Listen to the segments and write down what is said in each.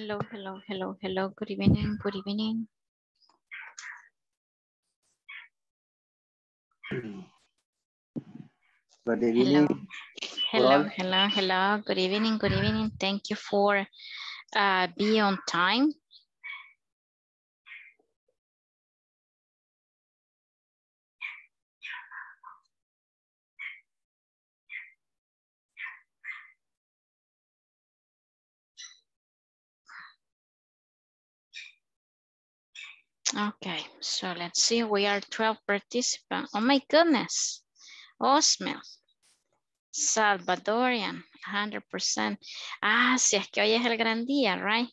Hello, hello, hello, hello. Good evening, good evening. Good evening. Hello, hello, hello, hello. Good evening, good evening. Thank you for being on time. Okay, so let's see, we are 12 participants. Oh my goodness, Osmel, Salvadorian, 100%. Ah, si es que hoy es el gran día, right?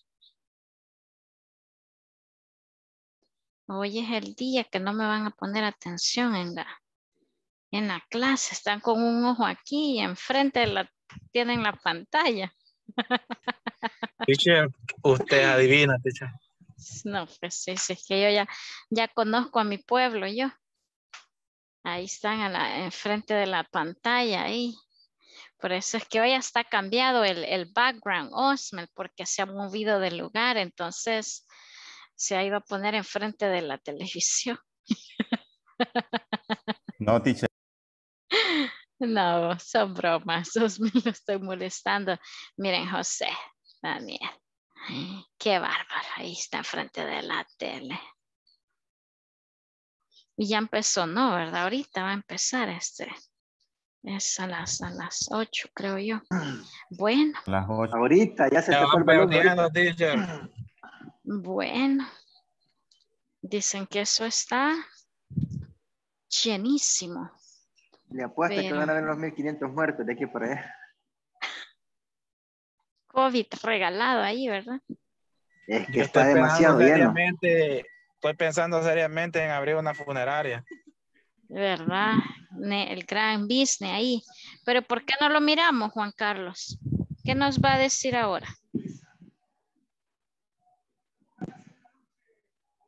Hoy es el día que no me van a poner atención en la clase. Están con un ojo aquí, enfrente de tienen la pantalla. Teacher, usted adivina, teacher. No, pues sí, es que yo ya conozco a mi pueblo, yo. Ahí están enfrente de la pantalla, ahí. Por eso es que hoy está cambiado el background, Osmel, porque se ha movido del lugar, entonces se ha ido a poner enfrente de la televisión. No, teacher. No, son bromas, Osmel, lo estoy molestando. Miren, José, Daniel. Qué bárbaro, ahí está frente de la tele. Y ya empezó, ¿no? ¿Verdad? Ahorita va a empezar Es a las 8, creo yo. Bueno. Las 8. Ahorita ya se está perdiendo, teacher. Bueno. Dicen que eso está llenísimo. Le apuesto que van a haber unos 1500 muertos de aquí por allá. COVID regalado ahí, ¿verdad? Es que está demasiado lleno. Estoy pensando seriamente en abrir una funeraria. ¿Verdad? El gran business ahí. Pero ¿por qué no lo miramos, Juan Carlos? ¿Qué nos va a decir ahora?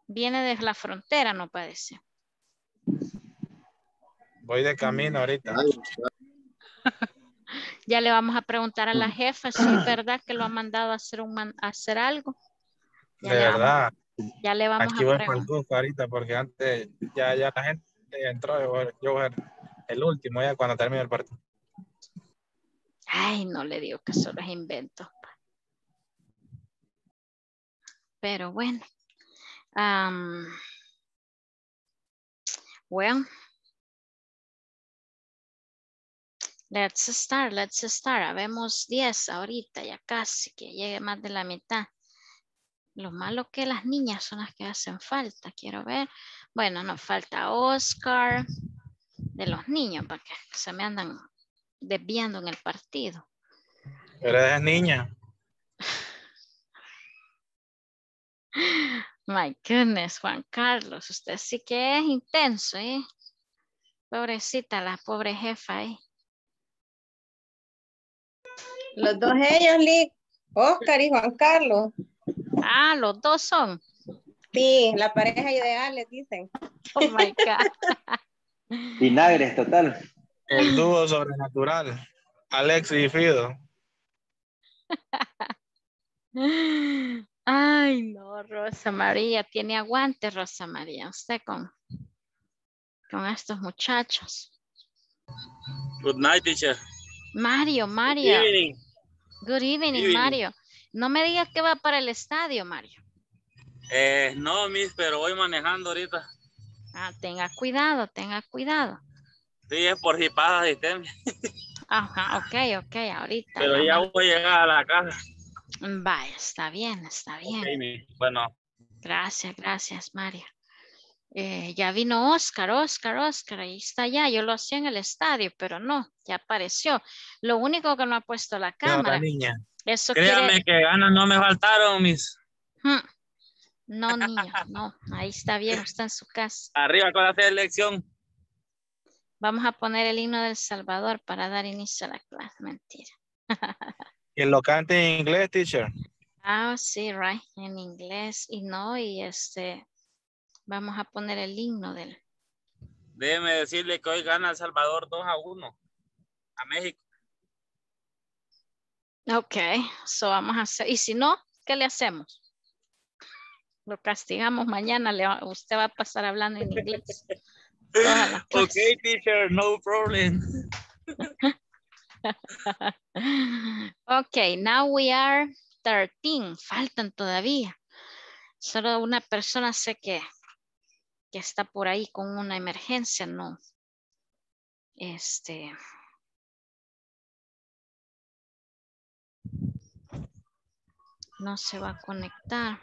Viene desde la frontera, no parece. Voy de camino ahorita. Ya le vamos a preguntar a la jefa si es verdad que lo ha mandado a hacer, hacer algo. De verdad. Ya le vamos a preguntar. Aquí voy por el ahorita porque antes ya la gente entró. Yo voy el último ya cuando termine el partido. Ay, no le digo que solo es invento. Pero bueno. Bueno. Let's start. Habemos 10 ahorita, ya casi, que llegue más de la mitad. Lo malo que las niñas son las que hacen falta, quiero ver. Bueno, nos falta Oscar de los niños, para que se me andan desviando en el partido. Pero es niña. My goodness, Juan Carlos, usted sí que es intenso, ¿eh? Pobrecita, la pobre jefa, ¿eh? Los dos ellos, Lick, Oscar y Juan Carlos. Ah, los dos son. Sí, la pareja ideal, les dicen. Oh my God. Vinagres, total. El dúo sobrenatural. Alex y Fido. Ay, no, Rosa María. Tiene aguante, Rosa María. Usted con estos muchachos. Good night, teacher. Mario. Good evening. Good evening, Mario. No me digas que va para el estadio, Mario. No, miss, pero voy manejando ahorita. Ah, tenga cuidado. Sí, es por si pasa el sistema. Ajá, ok, ahorita. Pero vamos. Ya voy a llegar a la casa. Vaya, está bien. Okay, bueno. Gracias, Mario. Ya vino Oscar, ahí está ya, yo lo hacía en el estadio, pero no, ya apareció. Lo único que no ha puesto la cámara. Niña. Eso créame que ganas no me faltaron, mis. No, niño, no, ahí está bien, está en su casa. Arriba con la selección. Vamos a poner el himno del Salvador para dar inicio a la clase, mentira. Que lo cante en inglés, teacher. Ah, sí, right, en inglés Vamos a poner el himno del. Déjeme decirle que hoy gana El Salvador 2-1 a México. Ok, eso vamos a hacer. Y si no, ¿qué le hacemos? Lo castigamos mañana, usted va a pasar hablando en inglés. Ok, teacher, no problem. Ok, now we are 13. Faltan todavía. Solo una persona sé que está por ahí con una emergencia, no. No se va a conectar.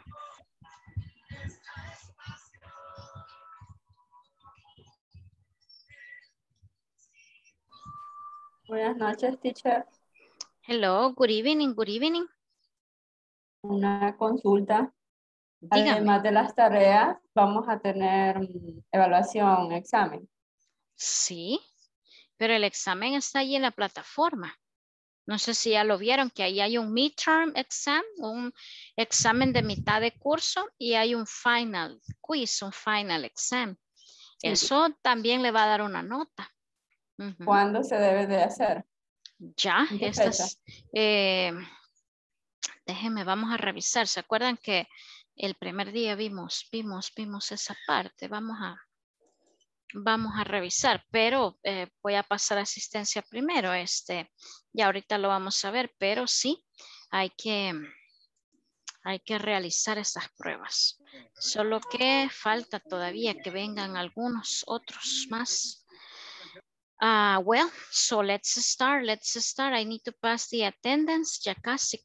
Buenas noches, teacher. Hello, good evening, good evening. Una consulta. Dígame. Además de las tareas, vamos a tener evaluación, examen. Sí, pero el examen está ahí en la plataforma. No sé si ya lo vieron, que ahí hay un midterm exam, un examen de mitad de curso, y hay un final quiz, un final exam. Sí. Eso también le va a dar una nota. Uh-huh. ¿Cuándo se debe de hacer? Ya, déjeme, vamos a revisar. ¿Se acuerdan que el primer día vimos esa parte? Vamos a revisar, pero voy a pasar asistencia primero. Ya ahorita lo vamos a ver, pero sí, hay que realizar esas pruebas. Solo que falta todavía que vengan algunos otros más. Well, so let's start. I need to pass the attendance. Ya casi.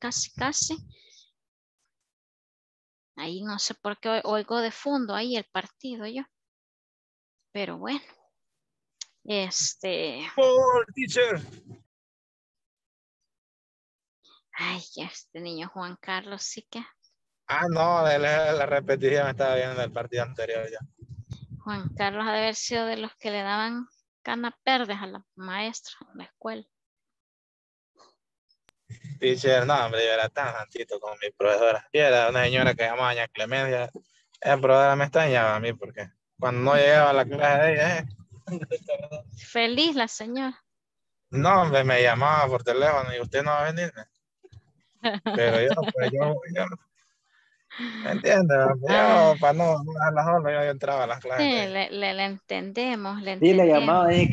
Ahí no sé por qué oigo de fondo ahí el partido yo. Pero bueno, por teacher. Ay, ya este niño Juan Carlos sí que. Ah, no, la repetición estaba viendo el partido anterior ya. Juan Carlos ha de haber sido de los que le daban canas verdes a la maestra en la escuela. Teacher, no, hombre, yo era tan santito con mi profesora. Y era una señora que llamaba Doña Clemencia. La profesora me extrañaba a mí porque cuando no llegaba a la clase de ella, feliz la señora. No, hombre, me llamaba por teléfono y usted no va a venir. Pero yo ¿me entiendes? Yo, para no a las horas, yo entraba a las clases. Sí, le entendemos, le entendemos. Sí, le llamaba, dije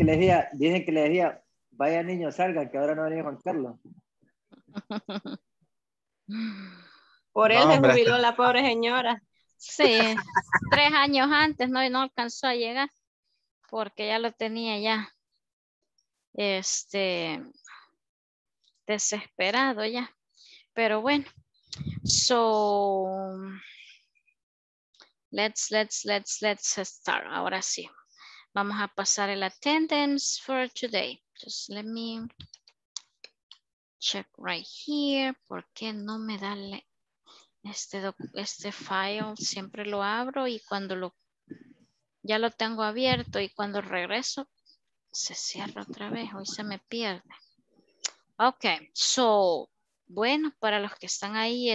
que le decía, vaya niño, salga, que ahora no venía Juan Carlos. Por él no, hombre, se jubiló la pobre señora. Sí, 3 años antes no alcanzó a llegar porque ya lo tenía ya desesperado ya, pero bueno, so let's start. Ahora sí, vamos a pasar el attendance for today. Just let me check right here. ¿Por qué no me da este file? Siempre lo abro y cuando ya lo tengo abierto y cuando regreso se cierra otra vez. Hoy se me pierde. Ok, so bueno, para los que están ahí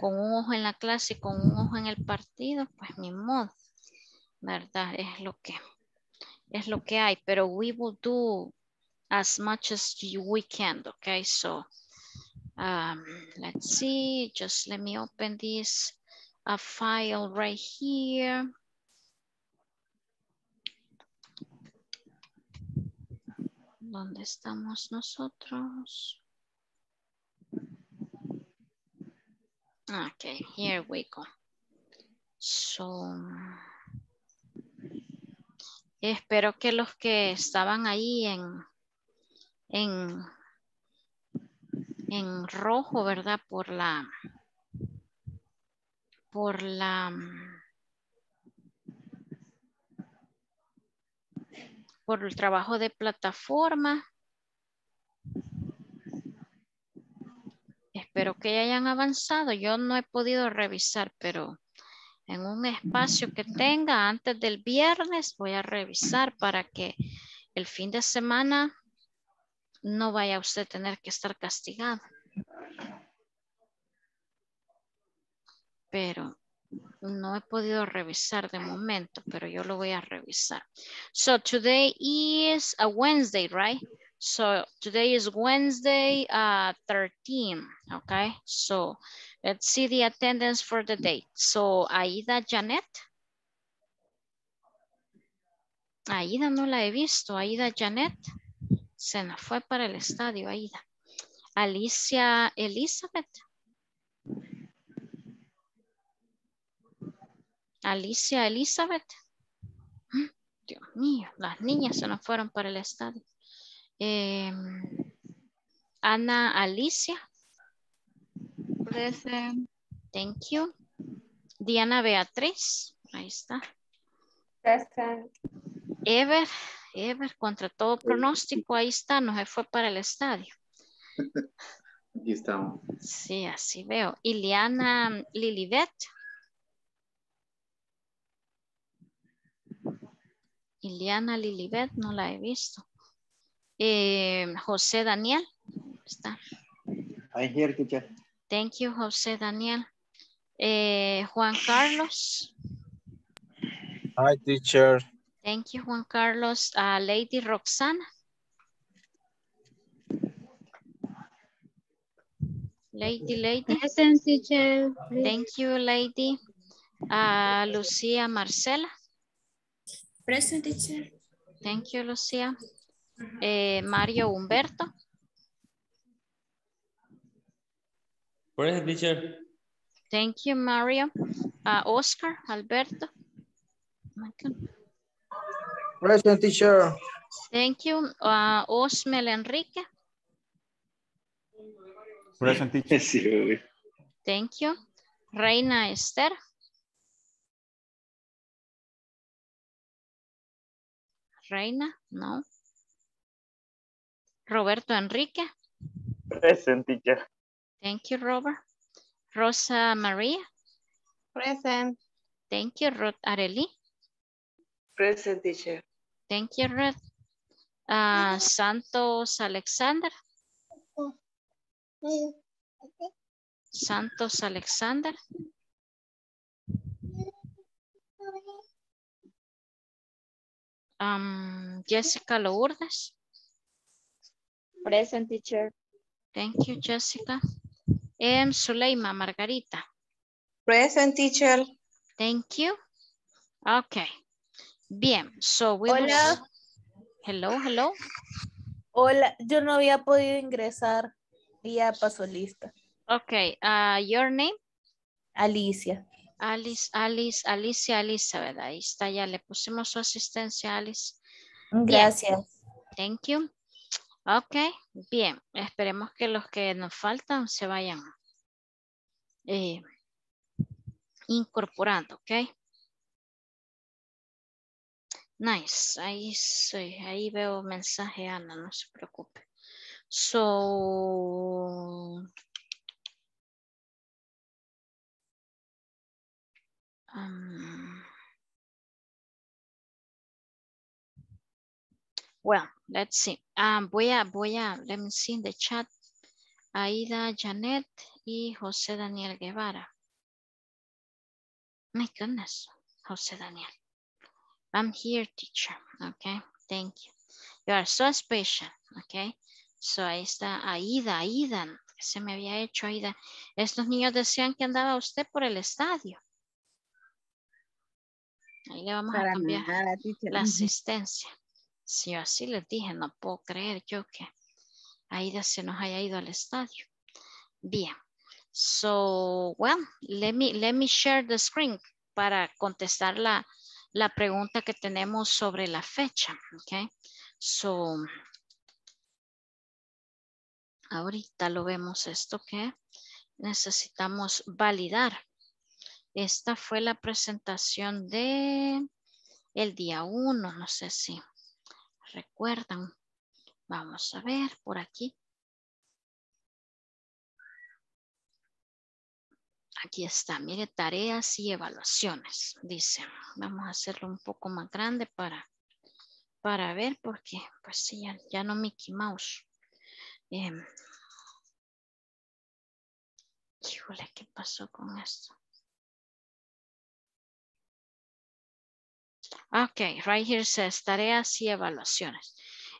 con un ojo en la clase y con un ojo en el partido, pues ni modo, verdad, es lo que hay, pero we will do as much as we can. Ok, so let's see, just let me open this file right here. ¿Dónde estamos nosotros? Okay, here we go. So, espero que los que estaban ahí en rojo, ¿verdad? Por el trabajo de plataforma. Espero que ya hayan avanzado. Yo no he podido revisar, pero en un espacio que tenga antes del viernes voy a revisar para que el fin de semana no vaya usted a tener que estar castigado. Pero no he podido revisar de momento, pero yo lo voy a revisar. So today is a Wednesday, right? So today is Wednesday, 13, okay? So let's see the attendance for the date. So Aida Janet. Aida no la he visto. Aida Janet se nos fue para el estadio, Aida. Alicia Elizabeth. Alicia Elizabeth. Dios mío, las niñas se nos fueron para el estadio. Ana Alicia. Present. Thank you. Diana Beatriz. Ahí está. Present. Ever. Ever, contra todo pronóstico, ahí está. Nos fue para el estadio. Aquí estamos. Sí, así veo. Iliana Lilivet. Iliana Lilivet, no la he visto. José Daniel. Está. I'm here, teacher. Thank you, José Daniel. Juan Carlos. Hi, teacher. Thank you, Juan Carlos. Lady Roxana. Lady. Present, teacher. Thank you, lady. Lucía Marcela. Present, teacher. Thank you, Lucía. Mario Humberto. Present, teacher. Thank you, Mario. Oscar Alberto. Present, teacher. Thank you. Osmel Enrique. Present, teacher. Thank you. Reina Esther. Reina, no. Roberto Enrique. Present, teacher. Thank you, Robert. Rosa María. Present. Thank you, Ruth Arely. Present, teacher. Thank you, Ruth. Santos Alexander. Santos Alexander. Jessica Lourdes. Present, teacher. Thank you, Jessica. And Suleima Margarita. Present, teacher. Thank you. Okay. Bien. So we Hola. Hello, hello. Hola, yo no había podido ingresar. Ya pasó lista. Okay. Your name? Alicia. Alicia Elizabeth. Ahí está, ya le pusimos su asistencia, Alice. Gracias. Bien. Thank you. Ok, bien. Esperemos que los que nos faltan se vayan incorporando, ok. Nice. Ahí veo mensaje, Ana, no se preocupe. So... Well, let's see. Let me see in the chat. Aida Janet y José Daniel Guevara. My goodness, José Daniel. I'm here, teacher. Okay, thank you. You are so special. Okay, so ahí está Aida. Se me había hecho Aida. Estos niños decían que andaba usted por el estadio. Ahí le vamos a cambiar la asistencia. Si yo así les dije, no puedo creer yo que Aida se nos haya ido al estadio. Bien. So, well, let me share the screen para contestar la pregunta que tenemos sobre la fecha. Okay. So, ahorita lo vemos esto que necesitamos validar. Esta fue la presentación de el día 1, no sé si recuerdan. Vamos a ver por aquí. Aquí está, mire, tareas y evaluaciones. Dice, vamos a hacerlo un poco más grande para ver, porque pues sí, ya no Mickey Mouse. Híjole, ¿qué pasó con esto? Ok, right here says tareas y evaluaciones.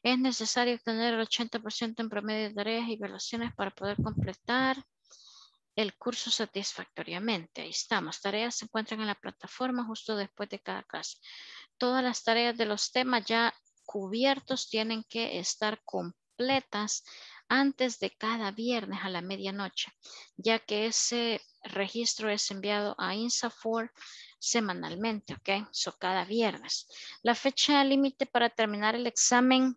Es necesario obtener el 80% en promedio de tareas y evaluaciones para poder completar el curso satisfactoriamente. Ahí estamos. Tareas se encuentran en la plataforma justo después de cada clase. Todas las tareas de los temas ya cubiertos tienen que estar completas antes de cada viernes a la medianoche, ya que ese registro es enviado a INSAFORP semanalmente, ¿ok? So, cada viernes. La fecha límite para terminar el examen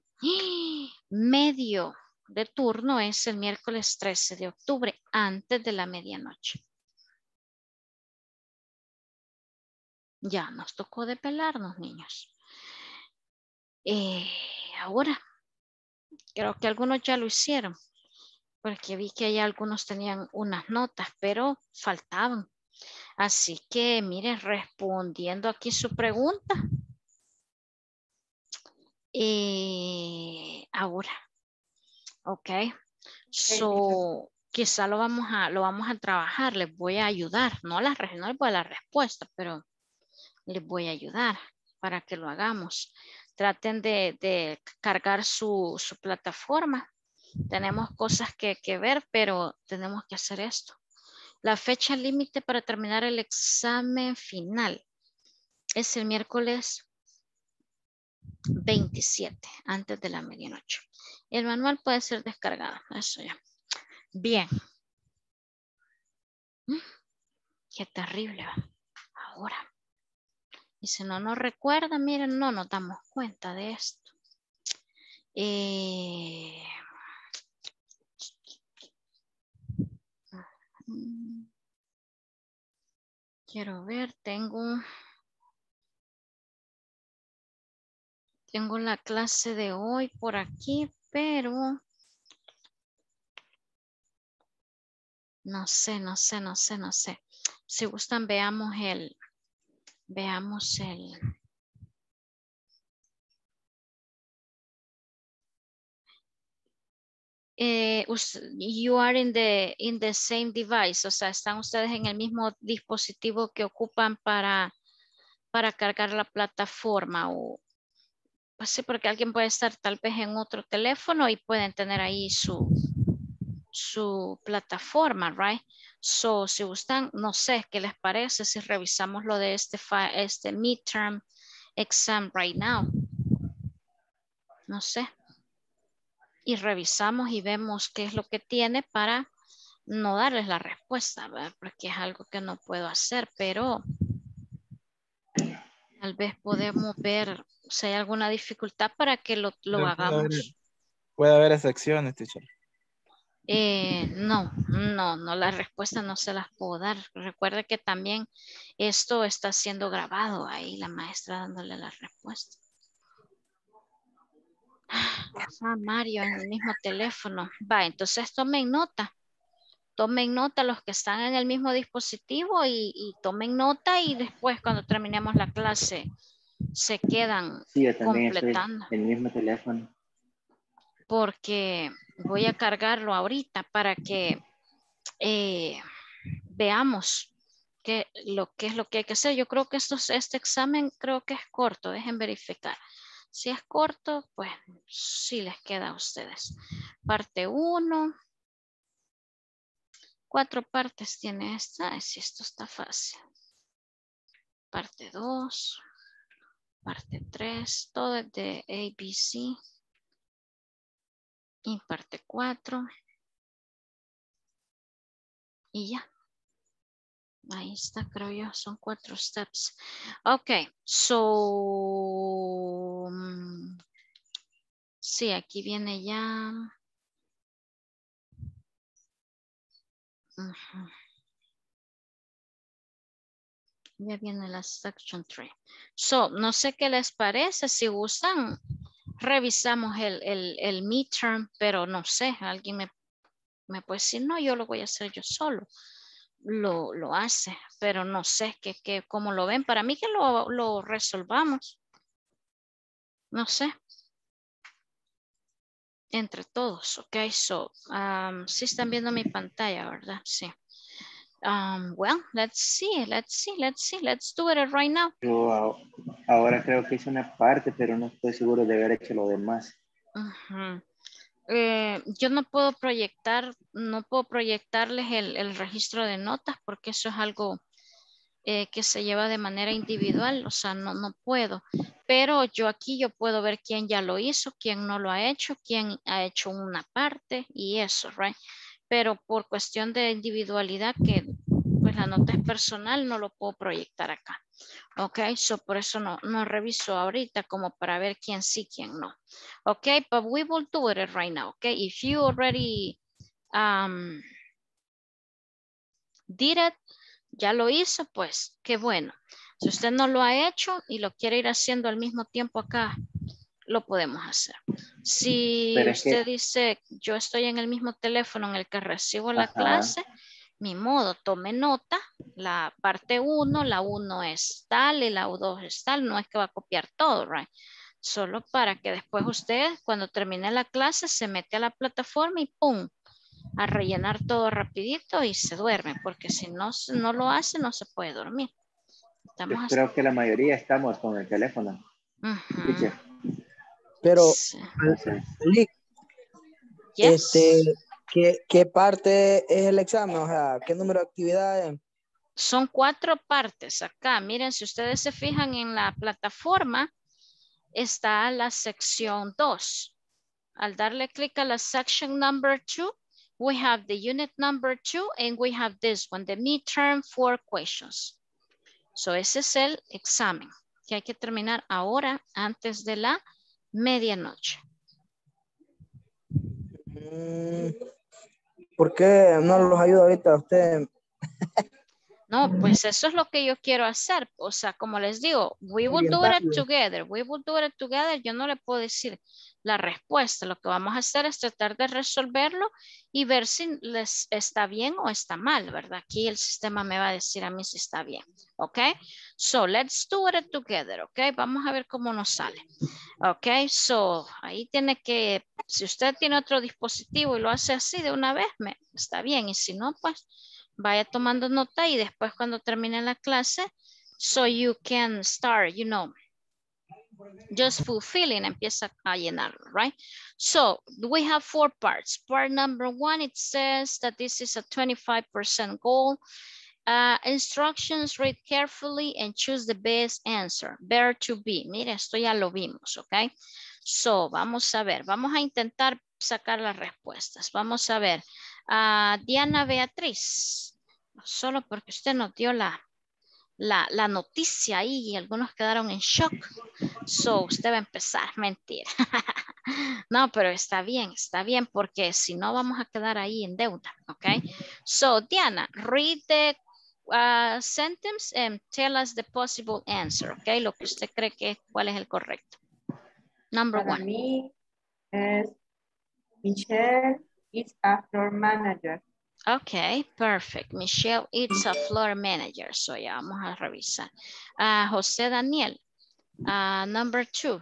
medio de turno es el miércoles 13 de octubre, antes de la medianoche. Ya nos tocó depelarnos, niños. Ahora, creo que algunos ya lo hicieron, porque vi que ya algunos tenían unas notas, pero faltaban. Así que, miren, respondiendo aquí su pregunta. Ahora. Ok, so quizá lo vamos a trabajar, les voy a ayudar, no les voy a dar la respuesta, pero les voy a ayudar para que lo hagamos. Traten de cargar su plataforma, tenemos cosas que ver, pero tenemos que hacer esto. La fecha límite para terminar el examen final es el miércoles 27, antes de la medianoche. El manual puede ser descargado. Eso ya. Bien. Qué terrible. Ahora. Y si no nos recuerda, miren, no nos damos cuenta de esto. Quiero ver, tengo la clase de hoy por aquí, pero no sé. Si gustan, veamos el you are in the same device, o sea, están ustedes en el mismo dispositivo que ocupan para cargar la plataforma o pues sí, porque alguien puede estar tal vez en otro teléfono y pueden tener ahí su plataforma, right? So, si gustan, no sé, ¿qué les parece si revisamos lo de este midterm exam right now? No sé. Y revisamos y vemos qué es lo que tiene para no darles la respuesta, ¿verdad? Porque es algo que no puedo hacer, pero tal vez podemos ver si hay alguna dificultad para que lo hagamos. ¿Puede haber excepciones, teacher? No, la respuesta no se las puedo dar. Recuerde que también esto está siendo grabado ahí, la maestra dándole la respuesta. Ah, Mario, en el mismo teléfono. Va, entonces tomen nota. Tomen nota los que están en el mismo dispositivo y tomen nota y después cuando terminemos la clase se quedan completando. El mismo teléfono. Porque voy a cargarlo ahorita para que veamos qué es lo que hay que hacer. Yo creo que este examen creo que es corto. Dejen verificar. Si es corto, pues sí les queda a ustedes. Parte 1. 4 partes tiene esta. Si esto está fácil. Parte 2. Parte 3, todo es de ABC. Y parte 4. Y ya. Ahí está, creo yo. Son 4 steps. Ok, so. Sí, aquí viene ya. Uh-huh. Ya viene la section 3. So, no sé qué les parece. Si gustan, revisamos el midterm, pero no sé. Alguien me puede decir, no, yo lo voy a hacer yo solo. Lo hace, pero no sé cómo lo ven. Para mí que lo resolvamos. No sé. Entre todos, ok. So, sí están viendo mi pantalla, ¿verdad? Sí. Well, let's see. Let's do it right now. Yo ahora creo que hice una parte, pero no estoy seguro de haber hecho lo demás. Ajá. Yo no puedo proyectar, no puedo proyectarles el registro de notas porque eso es algo que se lleva de manera individual, o sea, no puedo. Pero yo aquí yo puedo ver quién ya lo hizo, quién no lo ha hecho, quién ha hecho una parte y eso, right? Pero por cuestión de individualidad, que pues la nota es personal, no lo puedo proyectar acá. Ok, so por eso no reviso ahorita como para ver quién sí, quién no. Ok, but we will do it right now. Ok, if you already did it, ya lo hizo, pues qué bueno. Si usted no lo ha hecho y lo quiere ir haciendo al mismo tiempo acá, lo podemos hacer. Si usted dice, yo estoy en el mismo teléfono en el que recibo la clase, mi modo, tome nota, la parte 1, la 1 es tal y la 2 es tal, no es que va a copiar todo, right? Solo para que después usted, cuando termine la clase, se mete a la plataforma y ¡pum! A rellenar todo rapidito y se duerme, porque si no lo hace, no se puede dormir. Yo creo que la mayoría estamos con el teléfono. Uh-huh. Pero, sí. Yes. ¿Qué parte es el examen? O sea, ¿qué número de actividades? Son 4 partes acá. Miren, si ustedes se fijan en la plataforma, está la sección 2. Al darle clic a la section number 2, we have the unit number 2 and we have this one, the midterm 4 questions. So ese es el examen que hay que terminar ahora antes de la medianoche. ¿Por qué no los ayuda ahorita a usted? No, pues eso es lo que yo quiero hacer. O sea, como les digo, we will do it together. We will do it together. Yo no le puedo decir la respuesta. Lo que vamos a hacer es tratar de resolverlo y ver si les está bien o está mal, ¿verdad? Aquí el sistema me va a decir a mí si está bien. ¿Ok? So, let's do it together. ¿Ok? Vamos a ver cómo nos sale. ¿Ok? So, ahí tiene que... Si usted tiene otro dispositivo y lo hace así de una vez, está bien. Y si no, pues vaya tomando nota y después cuando termine la clase, so you can start, you know, just fulfilling, empieza a llenarlo, right? So we have 4 parts. Part number 1, it says that this is a 25% goal. Instructions, read carefully and choose the best answer. Better to be. Mire, esto ya lo vimos, ¿ok? So, vamos a ver, vamos a intentar sacar las respuestas. Vamos a ver, Diana Beatriz, solo porque usted nos dio la noticia ahí y algunos quedaron en shock. So, usted va a empezar, mentira. No, pero está bien, porque si no vamos a quedar ahí en deuda, ¿ok? So, Diana, read the sentence and tell us the possible answer, ¿ok? Lo que usted cree que cuál es el correcto. Number Para 1. Mí es Michelle is a floor manager. Okay, perfect. Michelle is a floor manager. So ya vamos a revisar. José Daniel, number 2.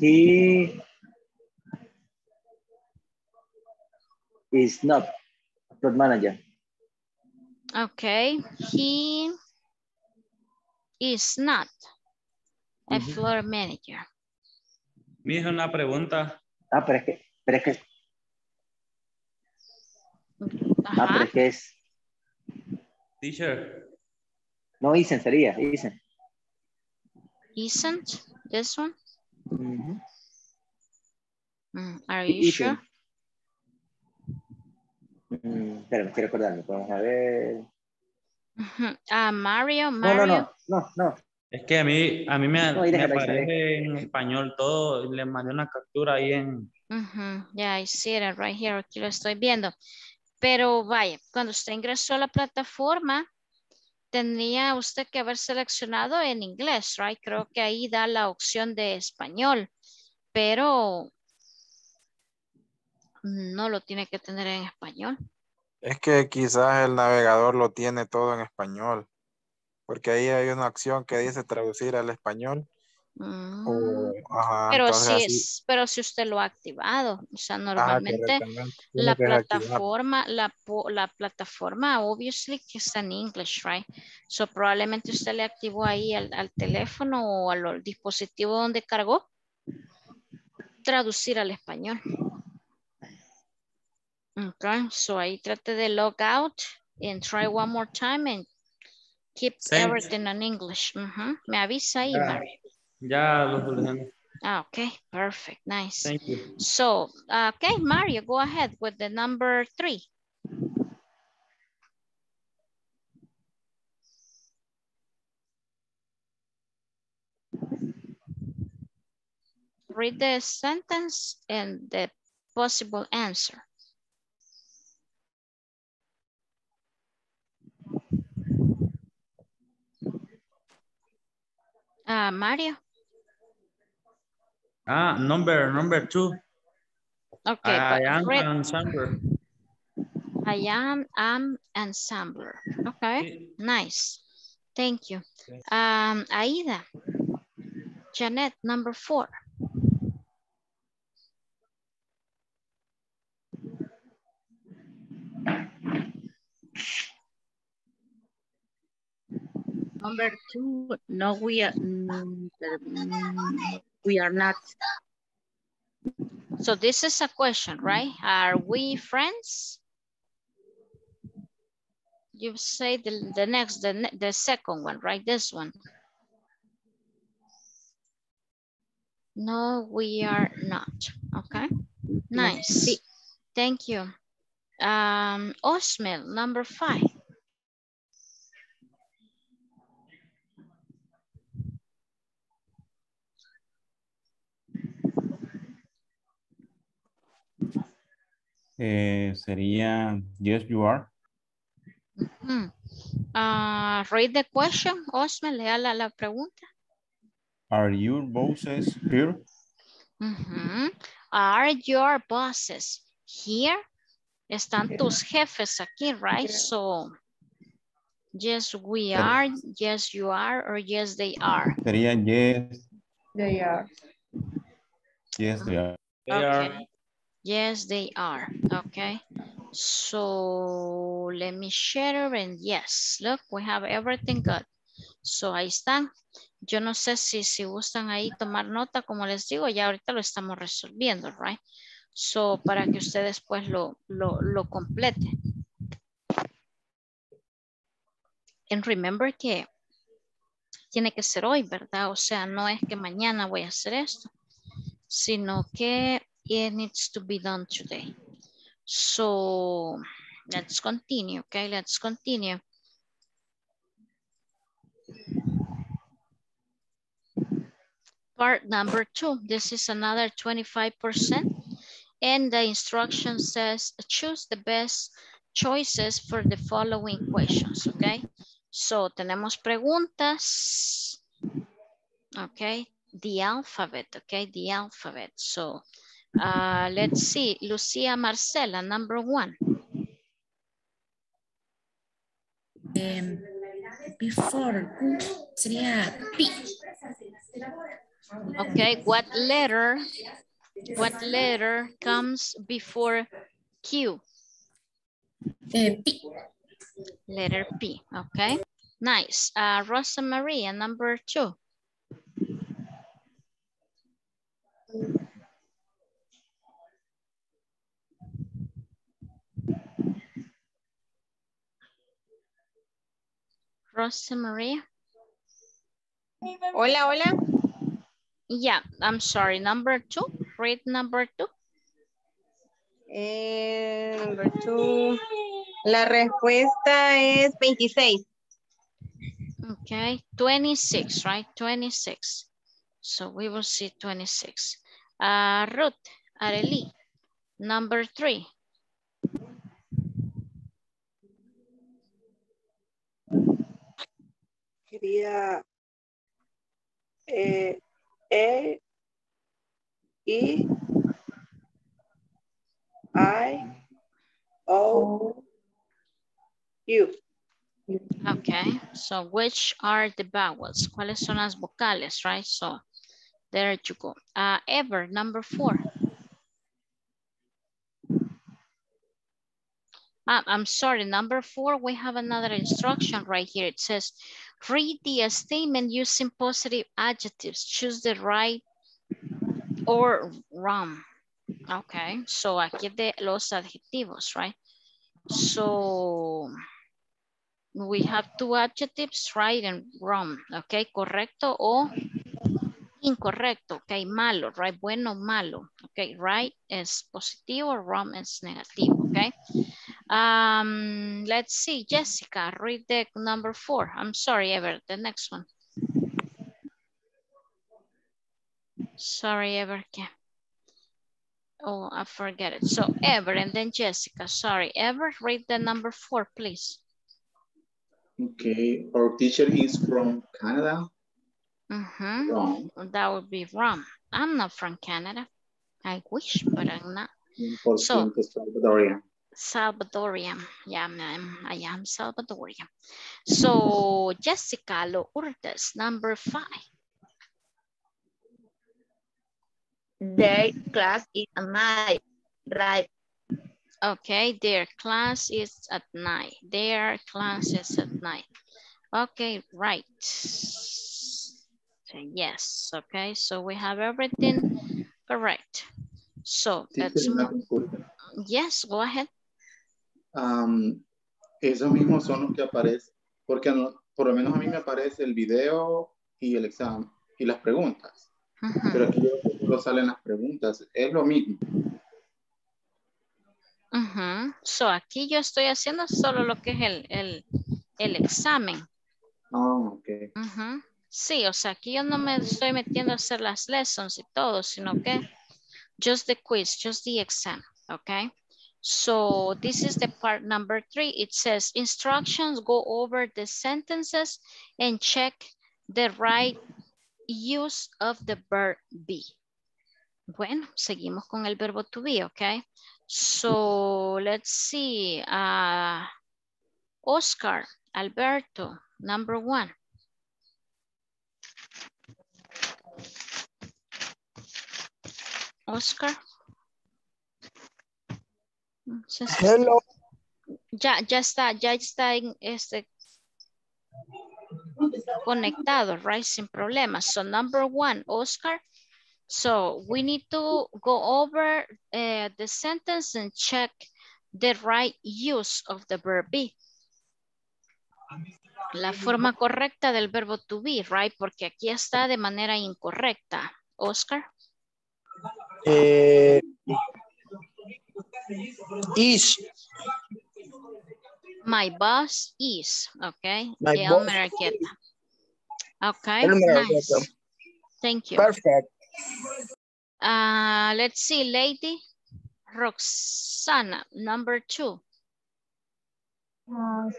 He is not a floor manager. Okay, he is not a floor manager. Mijo, una pregunta. Ah, pero es que. Ajá. Ah, pero es que es. Teacher. No, isn't sería, isn't. Isn't this one? Are you sure? Pero me quiero acordarme, vamos a ver. Mario. No. Es que a mí me aparece en español todo, le mandé una captura ahí en... Yeah, I see it right here, aquí lo estoy viendo. Pero vaya, cuando usted ingresó a la plataforma, tenía usted que haber seleccionado en inglés, right? Creo que ahí da la opción de español, pero... no lo tiene que tener en español. Es que quizás el navegador lo tiene todo en español. Porque ahí hay una opción que dice traducir al español Ajá, pero, pero si usted lo ha activado, o sea, normalmente la plataforma, la plataforma obviously que está en English, right? So probablemente usted le activó ahí al teléfono o al dispositivo donde cargó traducir al español. Okay, so ahí trate de log out and try one more time and keep everything in English. Me avisa ahí, Mary. Ya lo solucioné. Okay, perfect, nice. Thank you. So, okay, Mario, go ahead with the number 3. Read the sentence and the possible answer. Mario. Ah, number 2. Okay, I am ensemble. Okay, nice. Thank you. Aida. Janet, number 4. Number 2, no, we are not. So this is a question, right? Are we friends? You say the second one, right? This one. No, we are not. Okay, nice. Thank you. Osmel, number 5. Sería yes, you are. Read the question. Osman, lea la pregunta. Are your bosses here? Are your bosses here? Están tus jefes aquí, right? So, yes, we are, yes, you are, or yes, they are. Sería yes. They are. Yes, they are. They are. Yes, they are. Okay. So let me share and yes, look, we have everything good. So ahí están. Yo no sé si gustan ahí tomar nota, como les digo, ya ahorita lo estamos resolviendo, right? So para que ustedes pues lo completen. And remember que tiene que ser hoy, ¿verdad? O sea, no es que mañana voy a hacer esto, sino que it needs to be done today. So let's continue, okay? Let's continue. Part number 2, this is another 25%. And the instruction says, choose the best choices for the following questions, okay? So tenemos preguntas, okay? The alphabet, okay? The alphabet, so. Let's see, Lucia Marcela, number 1. Before, sería P. Okay, what letter comes before Q? P. Letter P, okay. Nice. Rosa Maria, number 2. Rosa Maria. Hola, hola. Yeah, I'm sorry. Number 2. Read number 2. Number 2. La respuesta es 26. Okay, 26, right? 26. So we will see 26. Ruth, Arely. Number 3. Sería E, I, O, U. Okay, so which are the vowels? ¿Cuáles son las vocales, right? So There you go. Ever, number 4. I'm sorry, number 4, we have another instruction right here. It says, read the statement using positive adjectives. Choose the right or wrong. Okay, so aquí de los adjetivos, right? So we have 2 adjectives, right and wrong. Okay, correcto o incorrecto. Okay, malo, right? Bueno, malo. Okay, right es positivo, wrong es negativo. Okay. Let's see, Jessica, read the number 4. I'm sorry, Ever, the next one. Sorry, Ever. Oh, I forget it. So, Ever and then Jessica. Sorry, Ever, read the number 4, please. Okay, our teacher is from Canada. Mm-hmm. Wrong. That would be wrong. I'm not from Canada. I wish, but I'm not. So, Salvadorian. Yeah, I am Salvadorian. So, Jessica Lourdes, number 5. Their class is at night, right? Okay, their class is at night. Their class is at night. Okay, right. Yes, okay, so we have everything correct. So that's... Yes, go ahead. Esos mismos son los que aparecen, porque por lo menos a mí me aparece el video y el examen y las preguntas. Uh-huh. Pero aquí no salen las preguntas, es lo mismo. Uh-huh. So aquí yo estoy haciendo solo lo que es el examen. Oh, okay. Uh-huh. Sí, o sea, aquí yo no me estoy metiendo a hacer las lessons y todo, sino que just the quiz, just the exam. Okay, so this is the part number 3. It says instructions, go over the sentences and check the right use of the verb be. Bueno, seguimos con el verbo to be, okay? So let's see, Oscar, Alberto, number 1. Oscar. Hello. Ya está en este conectado, right? Sin problemas. So number 1, Oscar. So we need to go over the sentence and check the right use of the verb be. La forma correcta del verbo to be, right? Porque aquí está de manera incorrecta. Oscar. Is. My boss is, okay? My boss. Okay, nice. Thank you. Perfect. Let's see, Lady Roxana, number 2.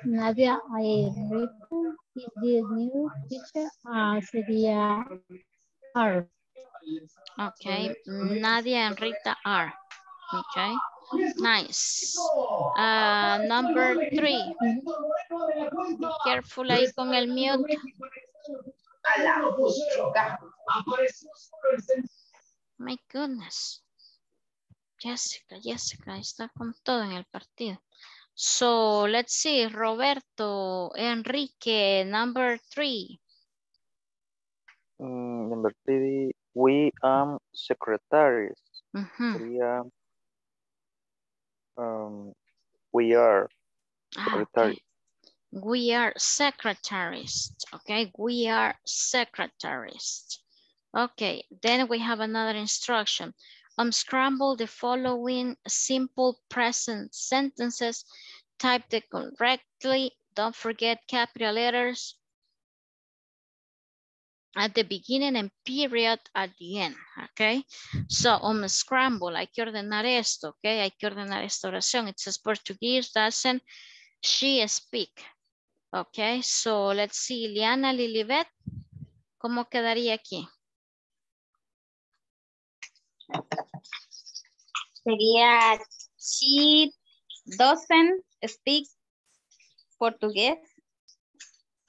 Nadia, I read the new teacher, Celia R. Okay, Nadia and Rita R. Okay, nice. Number 3. Be careful ahí con el mute. My goodness. Jessica está con todo en el partido. So, let's see. Roberto, Enrique, number 3. Number 3, we are secretaries. Uh-huh. We are secretaries. Okay. We are secretaries. Okay, we are secretaries. Okay, then we have another instruction. Unscramble the following simple present sentences. Type them correctly. Don't forget capital letters at the beginning and period at the end, okay? So, unscramble, hay que ordenar esto, okay? Hay que ordenar esta oración. It says Portuguese doesn't she speak, okay? So, let's see, Liana, Lilibet, ¿cómo quedaría aquí? Sería she doesn't speak Portuguese.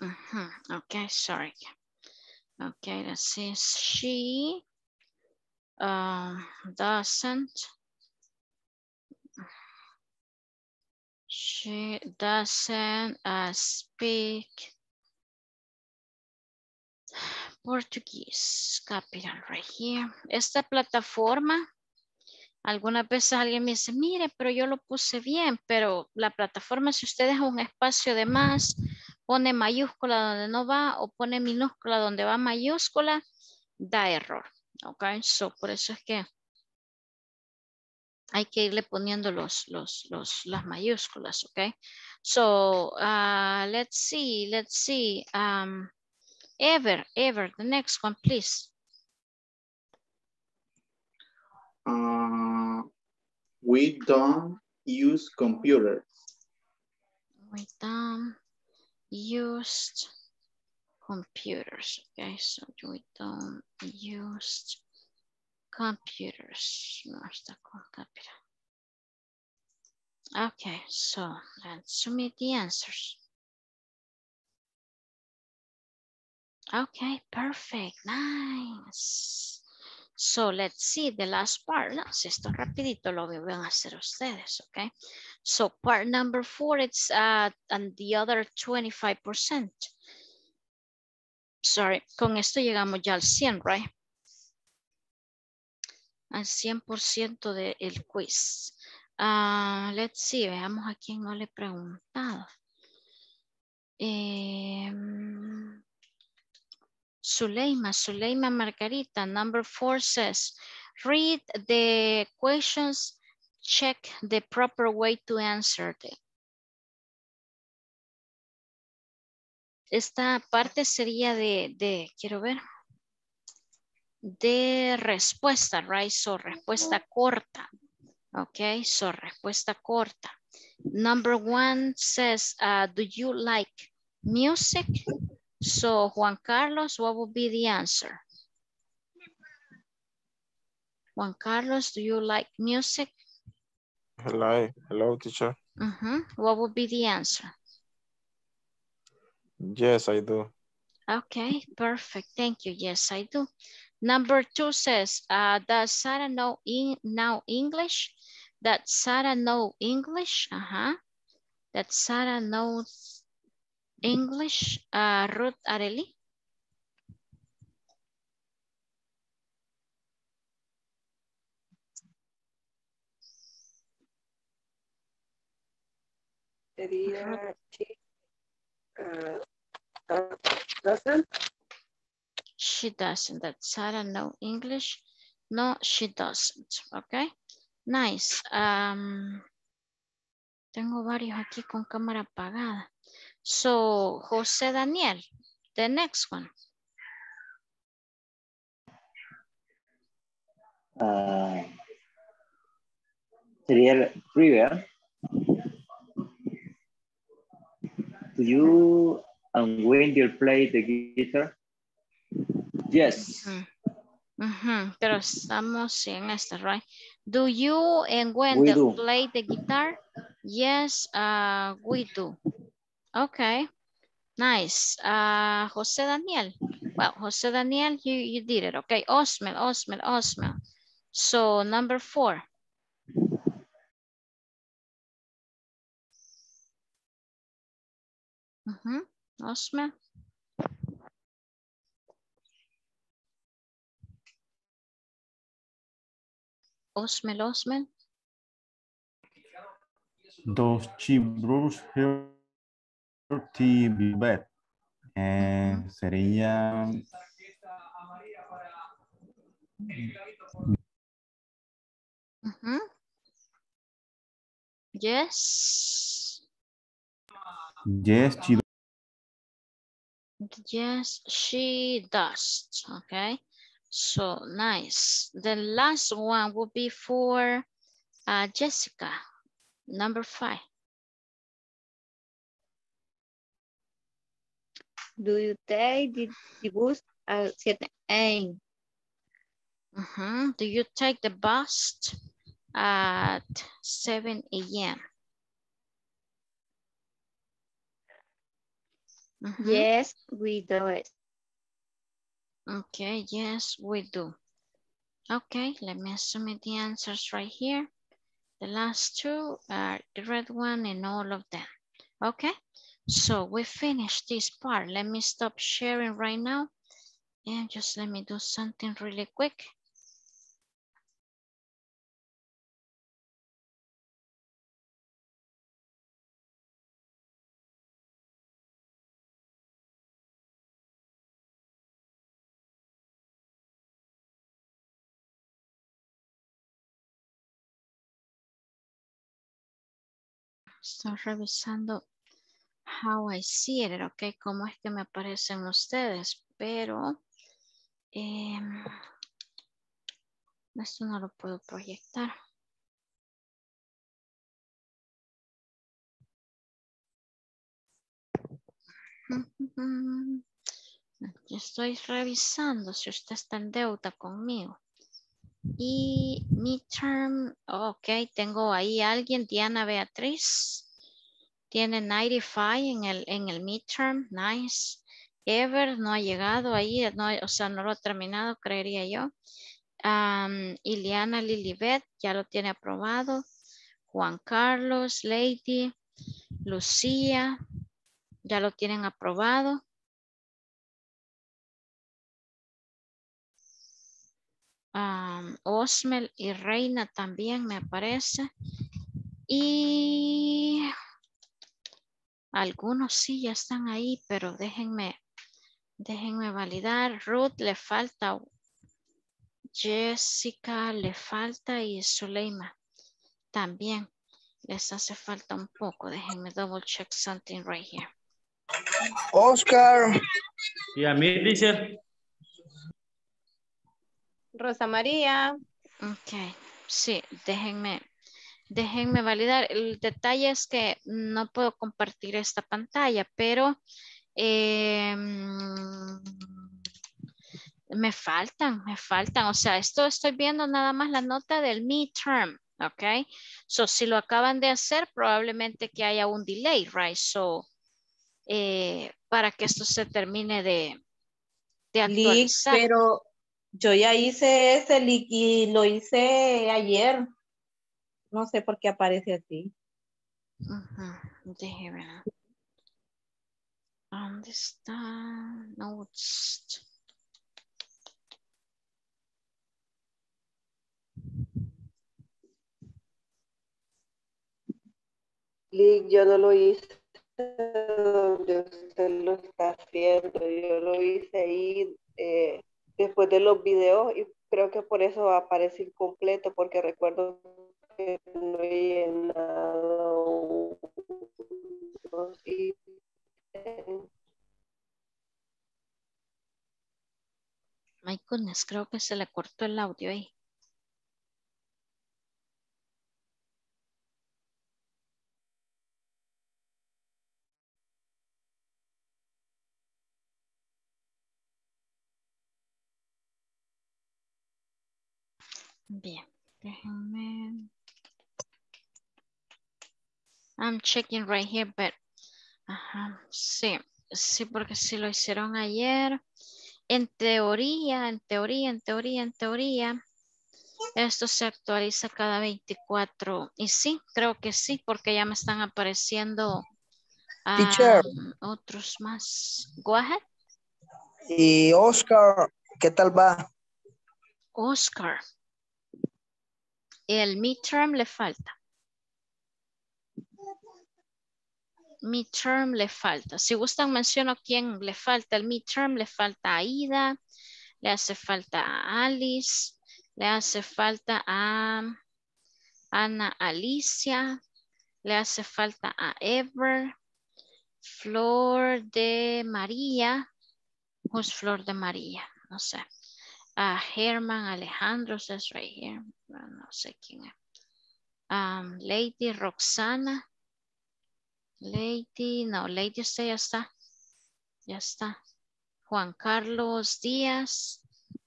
Uh-huh. Okay, sorry. Okay, let's see. She She doesn't speak Portuguese. Capital right here. Esta plataforma, algunas veces alguien me dice, mire, pero yo lo puse bien, pero la plataforma, si usted deja un espacio de más, pone mayúscula donde no va o pone minúscula donde va mayúscula, da error. Ok, so por eso es que hay que irle poniendo las mayúsculas, ok. So let's see. Ever, the next one, please. We don't use computers. We don't use computers, okay. So we don't use computers. No está con capital. Okay, so let's submit the answers. Okay, perfect, nice. So let's see the last part. No, si esto rapidito lo que van a hacer ustedes, okay. So part number 4, it's and the other 25%. Sorry, con esto llegamos ya al 100, right? Al 100% del quiz. Let's see, veamos a quién no le he preguntado. Zuleima Margarita, number 4 says, read the questions, check the proper way to answer them. Esta parte sería de respuesta, right? So respuesta corta, okay? So respuesta corta. Number 1 says, do you like music? So, Juan Carlos, what would be the answer? Juan Carlos, do you like music? Hello, teacher. What would be the answer? Yes, I do. Okay, perfect. Thank you. Yes, I do. Number 2 says, does Sarah know now English? Does Sarah know English? That Sarah knows English, Ruth Arely. Sería doesn't. She doesn't. That Sarah know English? No, she doesn't. Okay, nice. Tengo varios aquí con cámara apagada. So, José Daniel, the next one. Sería River. Do you and Wendy play the guitar? Yes. Pero estamos en esta, right? Do you and Wendy play the guitar? Yes, we do. Okay, nice. Jose Daniel. Well, Jose Daniel, you did it. Okay, Osmel. So number 4. Osmel. Osmel. Does she brush her TV? Sería Yes, she does. Okay, so nice. The last one will be for Jessica, number 5. Do you take the bus at 7 a.m.? Do you take the bus at 7 a.m.? Yes, we do it. Okay, yes, we do. Okay, let me submit the answers right here. The last two are the red one and all of them. Okay, so we finished this part. Let me stop sharing right now and just let me do something really quick. Estoy revisando how I see it, ok, cómo es que me aparecen ustedes, pero esto no lo puedo proyectar. Aquí estoy revisando si usted está en deuda conmigo. Y midterm, ok, tengo ahí a alguien, Diana Beatriz, tiene 95 en el midterm, nice. Ever no ha llegado ahí, no, o sea, no lo ha terminado, creería yo. Iliana Lilibet ya lo tiene aprobado. Juan Carlos, Lady, Lucía, ya lo tienen aprobado. Osmel y Reina también me aparece. Y algunos sí ya están ahí, pero déjenme validar. Ruth le falta. Jessica le falta y Zuleima también. Les hace falta un poco. Déjenme double check something right here. Oscar. Y a mí dice... Rosa María. Ok, sí, déjenme validar. El detalle es que no puedo compartir esta pantalla, pero me faltan. O sea, esto estoy viendo nada más la nota del midterm, ok. So, si lo acaban de hacer, probablemente que haya un delay, right? So, para que esto se termine de actualizar. Liz, pero... yo ya hice ese link y lo hice ayer. No sé por qué aparece así. Deje ver. ¿Dónde está? No. Link, yo no lo hice donde usted lo está haciendo. Yo lo hice ahí. Después de los videos, y creo que por eso aparece incompleto, porque recuerdo que no he llenado. My goodness, creo que se le cortó el audio ahí. Bien, déjenme. I'm checking right here, but. Ajá, sí, porque sí lo hicieron ayer. En teoría, esto se actualiza cada 24. Y sí, creo que sí, porque ya me están apareciendo otros más. Go ahead. Y Oscar, ¿qué tal va? Oscar. El midterm le falta. Midterm le falta. Si gustan, menciono quién le falta. El midterm le falta a Aida, le hace falta a Alice, le hace falta a Ana Alicia, le hace falta a Ever, Flor de María. Who's Flor de María? No sé. Germán Alejandro, that's right here. No sé quién es. Lady Roxana. Lady usted ya está. Juan Carlos Díaz,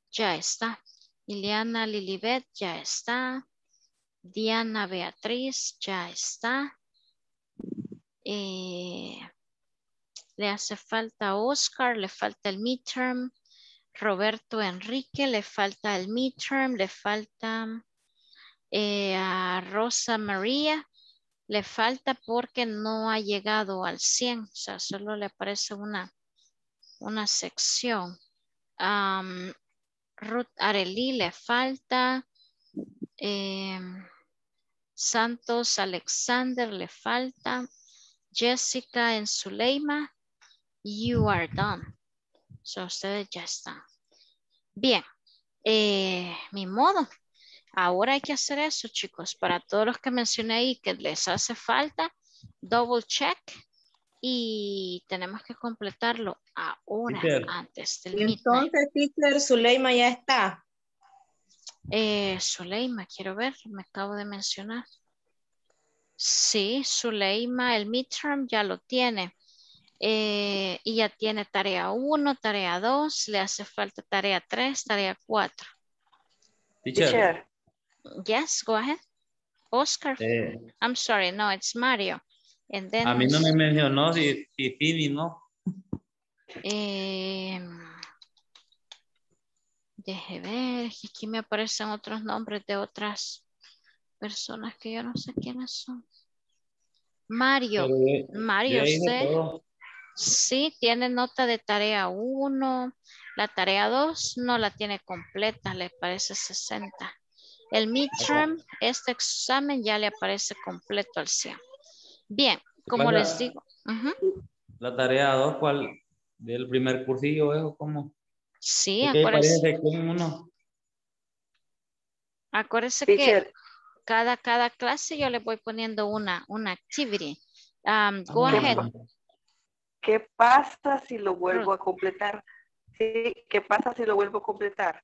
ya está. Iliana Lilibet, ya está. Diana Beatriz, ya está. Le hace falta Oscar, le falta el midterm. Roberto Enrique, le falta el midterm, le falta a Rosa María, le falta porque no ha llegado al 100, o sea, solo le aparece una sección. Ruth Arely le falta, Santos Alexander le falta, Jessica en Zuleima, you are done. So, ustedes ya están. Bien, mi modo. Ahora hay que hacer eso, chicos. Para todos los que mencioné ahí que les hace falta, double check y tenemos que completarlo ahora, teacher, antes del midnight. Entonces, teacher, Zuleima ya está. Zuleima, quiero ver, me acabo de mencionar. Sí, Zuleima, el midterm ya lo tiene. Y ya tiene tarea 1, tarea 2, le hace falta tarea 3, tarea 4. Teacher. Yes, go ahead. Oscar. I'm sorry, no, it's Mario. And then a mí no me mencionó si Phoebe no. Deje ver, aquí me aparecen otros nombres de otras personas que yo no sé quiénes son. Mario, Mario, usted. Sí, tiene nota de tarea 1. La tarea 2 no la tiene completa, le parece 60. El midterm, este examen ya le aparece completo al 100. Bien, como les digo. Uh-huh. La tarea 2, ¿cuál? ¿Del primer cursillo es o cómo? Sí, acuérdese. Acuérdese que cada clase yo le voy poniendo una activity. Go ahead. ¿Qué pasa si lo vuelvo a completar? Sí, ¿qué pasa si lo vuelvo a completar?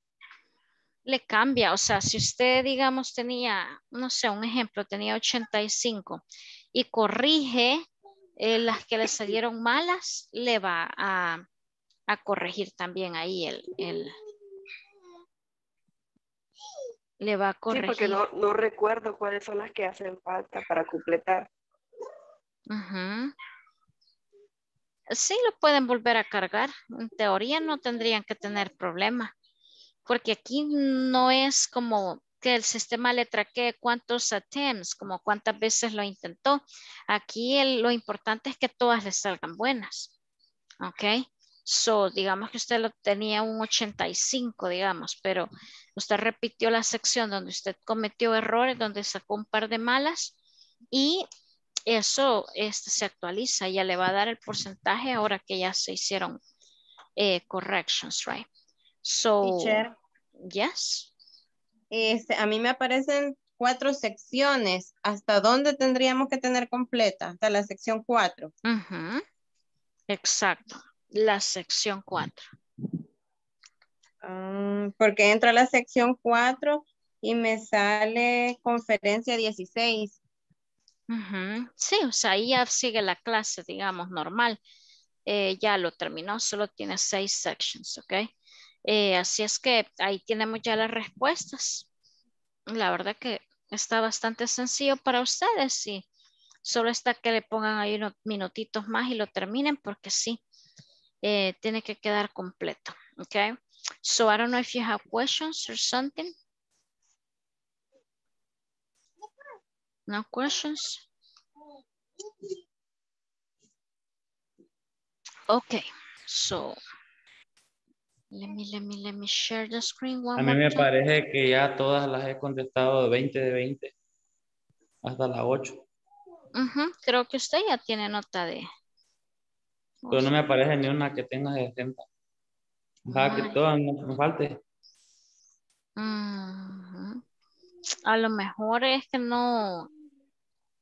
Le cambia, o sea, si usted, digamos, tenía, no sé, un ejemplo, tenía 85 y corrige las que le salieron malas, le va a corregir también ahí le va a corregir. Sí, porque no recuerdo cuáles son las que hacen falta para completar. Ajá. Sí, lo pueden volver a cargar. En teoría no tendrían que tener problema. Porque aquí no es como que el sistema le traquee cuántos attempts, como cuántas veces lo intentó. Aquí lo importante es que todas le salgan buenas. Ok. So, digamos que usted lo tenía un 85, digamos, pero usted repitió la sección donde usted cometió errores, donde sacó un par de malas y... eso se actualiza, ya le va a dar el porcentaje ahora que ya se hicieron corrections, right? So, teacher, yes. A mí me aparecen 4 secciones. ¿Hasta dónde tendríamos que tener completa? Hasta la sección 4. Uh-huh. Exacto, la sección 4. Porque entro a la sección 4 y me sale conferencia 16. Uh-huh. Sí, o sea, ahí ya sigue la clase, digamos, normal. Ya lo terminó, solo tiene 6 sections, ¿ok? Así es que ahí tenemos ya las respuestas. La verdad que está bastante sencillo para ustedes y solo está que le pongan ahí unos minutitos más y lo terminen porque sí, tiene que quedar completo, ¿ok? So, I don't know if you have questions or something. No questions? Okay, so let me share the screen one more time. A mí me parece que ya todas las he contestado de 20 de 20 hasta la 8. Uh-huh. Creo que usted ya tiene nota de... Pero no me aparece ni una que tenga 60. Ojalá que todas me falte. Uh-huh. A lo mejor es que no...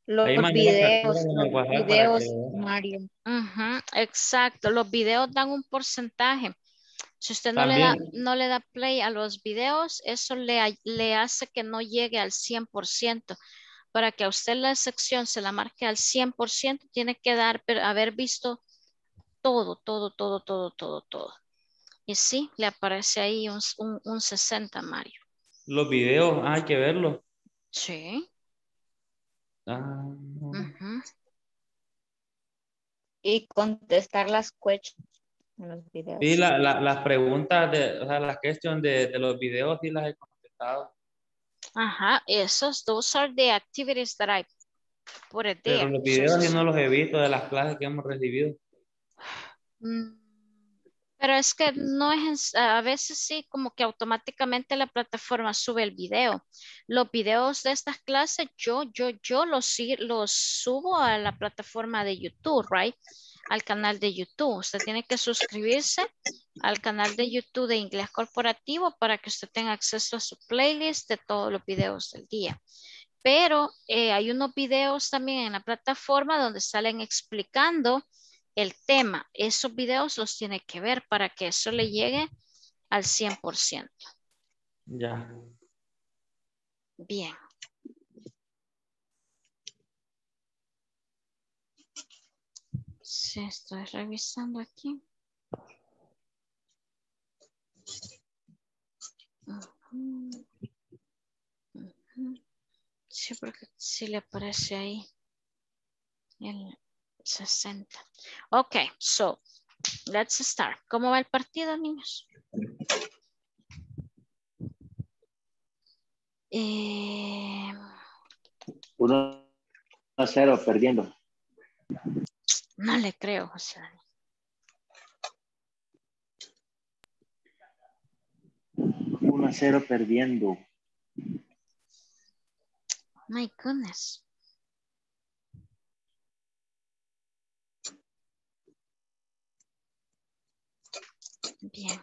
Los videos, Mario. Uh-huh, exacto, los videos dan un porcentaje. Si usted no le da play a los videos, eso le hace que no llegue al 100%. Para que a usted la sección se la marque al 100%, tiene que haber visto todo. Y sí, le aparece ahí un 60, Mario. Los videos, hay que verlos. Sí. Uh-huh. Y contestar las questions. en los videos. Sí, las preguntas, las cuestiones de los videos sí las he contestado. Ajá, those are the activities that I put it there. Pero los videos sí no los he visto de las clases que hemos recibido. Pero es que no es, a veces sí, como que automáticamente la plataforma sube el video. Los videos de estas clases, yo los subo a la plataforma de YouTube, right? Al canal de YouTube. Usted tiene que suscribirse al canal de YouTube de Inglés Corporativo para que usted tenga acceso a su playlist de todos los videos del día. Pero hay unos videos también en la plataforma donde salen explicando el tema. Esos videos los tiene que ver para que eso le llegue al 100%. Ya. Bien. Sí, estoy revisando aquí. Sí, porque sí le aparece ahí el 60. Okay, so let's start. ¿Cómo va el partido, niños? Uno a 0 perdiendo. No le creo, José Daniel. Uno a 0 perdiendo. My goodness. Bien.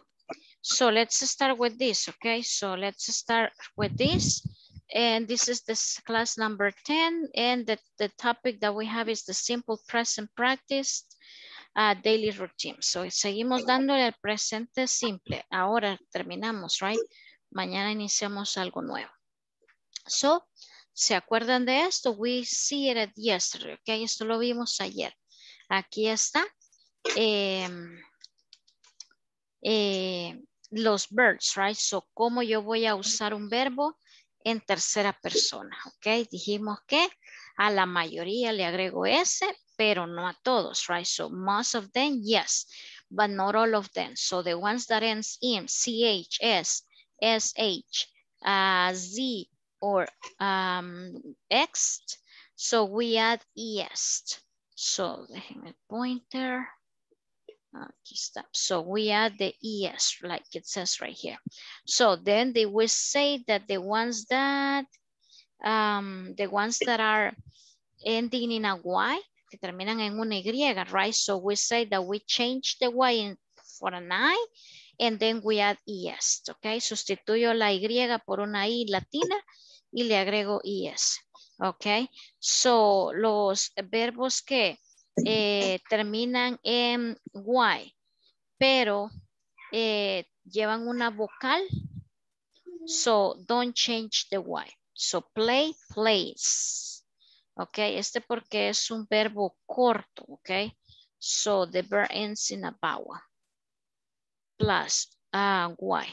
So let's start with this, okay? So let's start with this. And this is this class number 10. And the topic that we have is the simple present practice daily routine. So seguimos dándole al presente simple. Ahora terminamos, right? Mañana iniciamos algo nuevo. So, ¿se acuerdan de esto? We see it at yesterday, okay? Esto lo vimos ayer. Aquí está. Los verbs, right? So, ¿cómo yo voy a usar un verbo en tercera persona? Ok, dijimos que a la mayoría le agrego S, pero no a todos, right? So, most of them, yes, but not all of them. So, the ones that ends in CH, S, SH, Z, or X, so we add ES. So, déjenme el pointer. Aquí está. So we add the ES, like it says right here. So then they will say that the ones that are ending in a Y, que terminan en una Y, right? So we say that we change the Y for an I, and then we add ES, okay? Sustituyo la Y por una I latina y le agrego ES, okay? So los verbos que terminan en Y, pero llevan una vocal. So, don't change the Y. So, play, plays. Ok, este porque es un verbo corto, ok. So, the verb ends in a vowel. Plus, Y.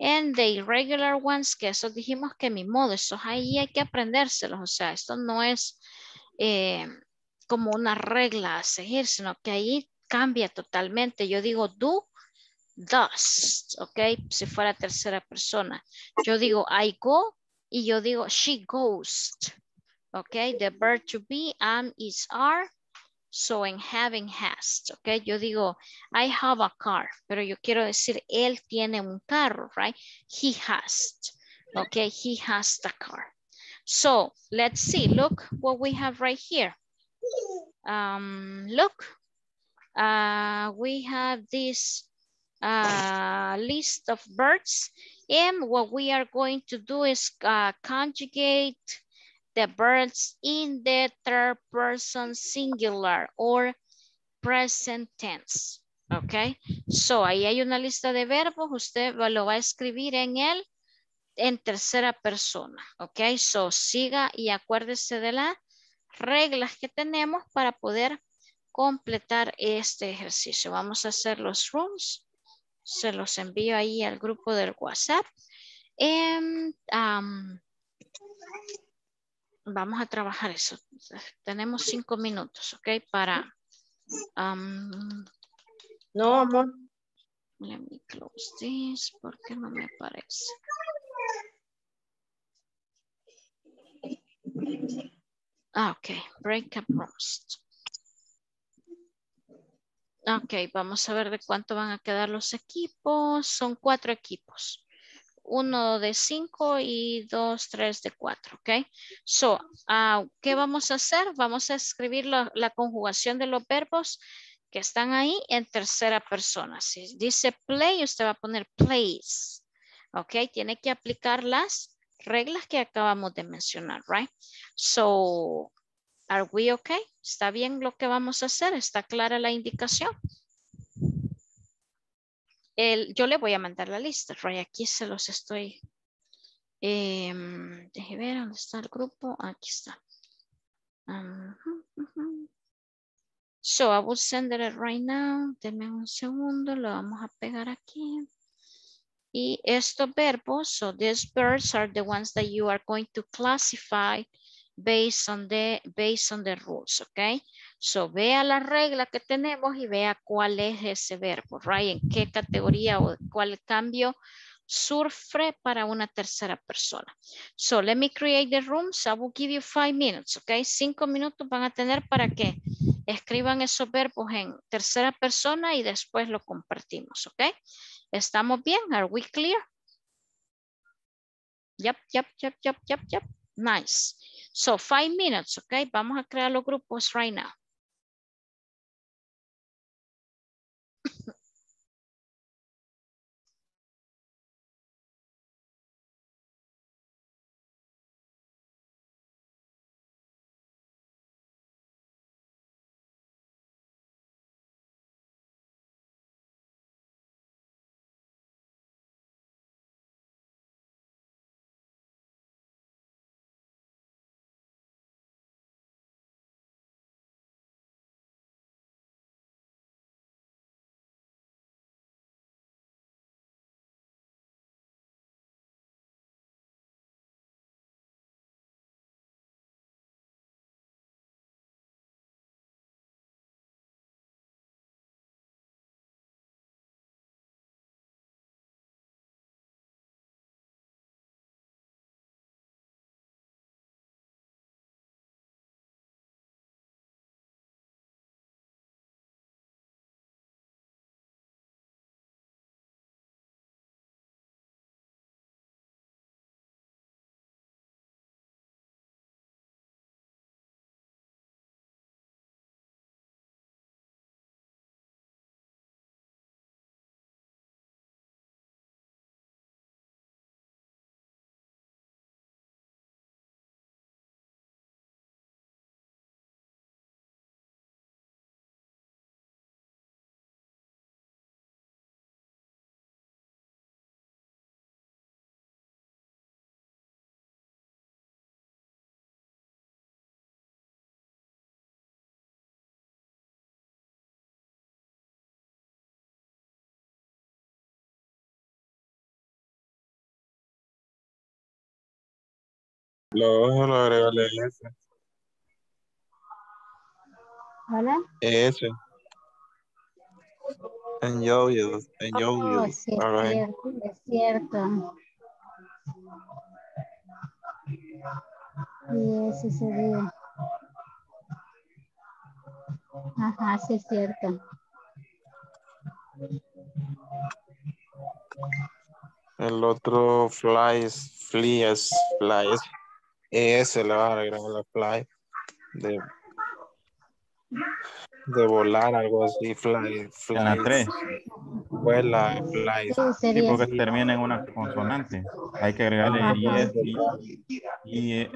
And the irregular ones, que eso dijimos que mi modo, esos ahí hay que aprendérselos. O sea, esto no es... como una regla a seguir, sino que ahí cambia totalmente. Yo digo do, does, ok, si fuera tercera persona. Yo digo I go y yo digo she goes, ok, the verb to be, am, is, are, so en having, has, ok, yo digo I have a car, pero yo quiero decir él tiene un carro, right, he has, ok, he has the car. So, let's see, look what we have right here. Look, we have this list of verbs, and what we are going to do is conjugate the verbs in the third person singular or present tense, okay? So, ahí hay una lista de verbos, usted lo va a escribir en él en tercera persona, okay? So, siga y acuérdese de la reglas que tenemos para poder completar este ejercicio. Vamos a hacer los rules. Se los envío ahí al grupo del WhatsApp. And, vamos a trabajar eso. Tenemos 5 minutos, ¿ok? Para No, amor. Let me close this porque no me aparece. Ok, breakup rooms. Ok, vamos a ver de cuánto van a quedar los equipos. Son 4 equipos. 1 de 5 y 2, 3 de 4, ¿ok? So, ¿qué vamos a hacer? Vamos a escribir la conjugación de los verbos que están ahí en tercera persona. Si dice play, usted va a poner plays, ¿ok? Tiene que aplicar las reglas que acabamos de mencionar, right? So, are we okay? ¿Está bien lo que vamos a hacer? ¿Está clara la indicación? Yo le voy a mandar la lista, right? Aquí se los estoy. Deje ver dónde está el grupo. Aquí está. So I will send it right now. Denme un segundo. Lo vamos a pegar aquí. Y estos verbos. So these verbs are the ones that you are going to classify based on the rules, okay? So vea la regla que tenemos y vea cuál es ese verbo, right? En qué categoría o cuál cambio sufre para una tercera persona. So let me create the rooms. I will give you 5 minutes, okay? 5 minutos van a tener para que escriban esos verbos en tercera persona y después lo compartimos, okay? ¿Estamos bien? Are we clear? Yep. Nice. So 5 minutes, okay? Vamos a crear los grupos right now. Solo agregarle S. ¿Hola? S. En yo. Sí, all right. Es cierto. Y ese sería. Ajá, sí es cierto. El otro flies. ES le va a agregar la fly de volar, algo así, fly. En la 3. Vuela, fly. Sí, porque termina en una consonante. Hay que agregarle IES.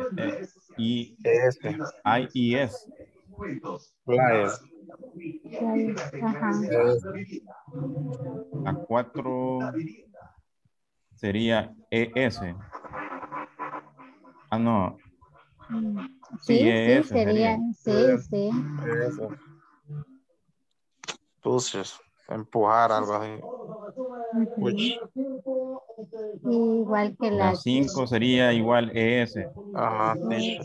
Flies. La 4 sería ES. Ah, no. Sí, sería. Sí. Eso. Entonces, empujar algo así. Igual que la 5 sería igual ES. Ajá, sí.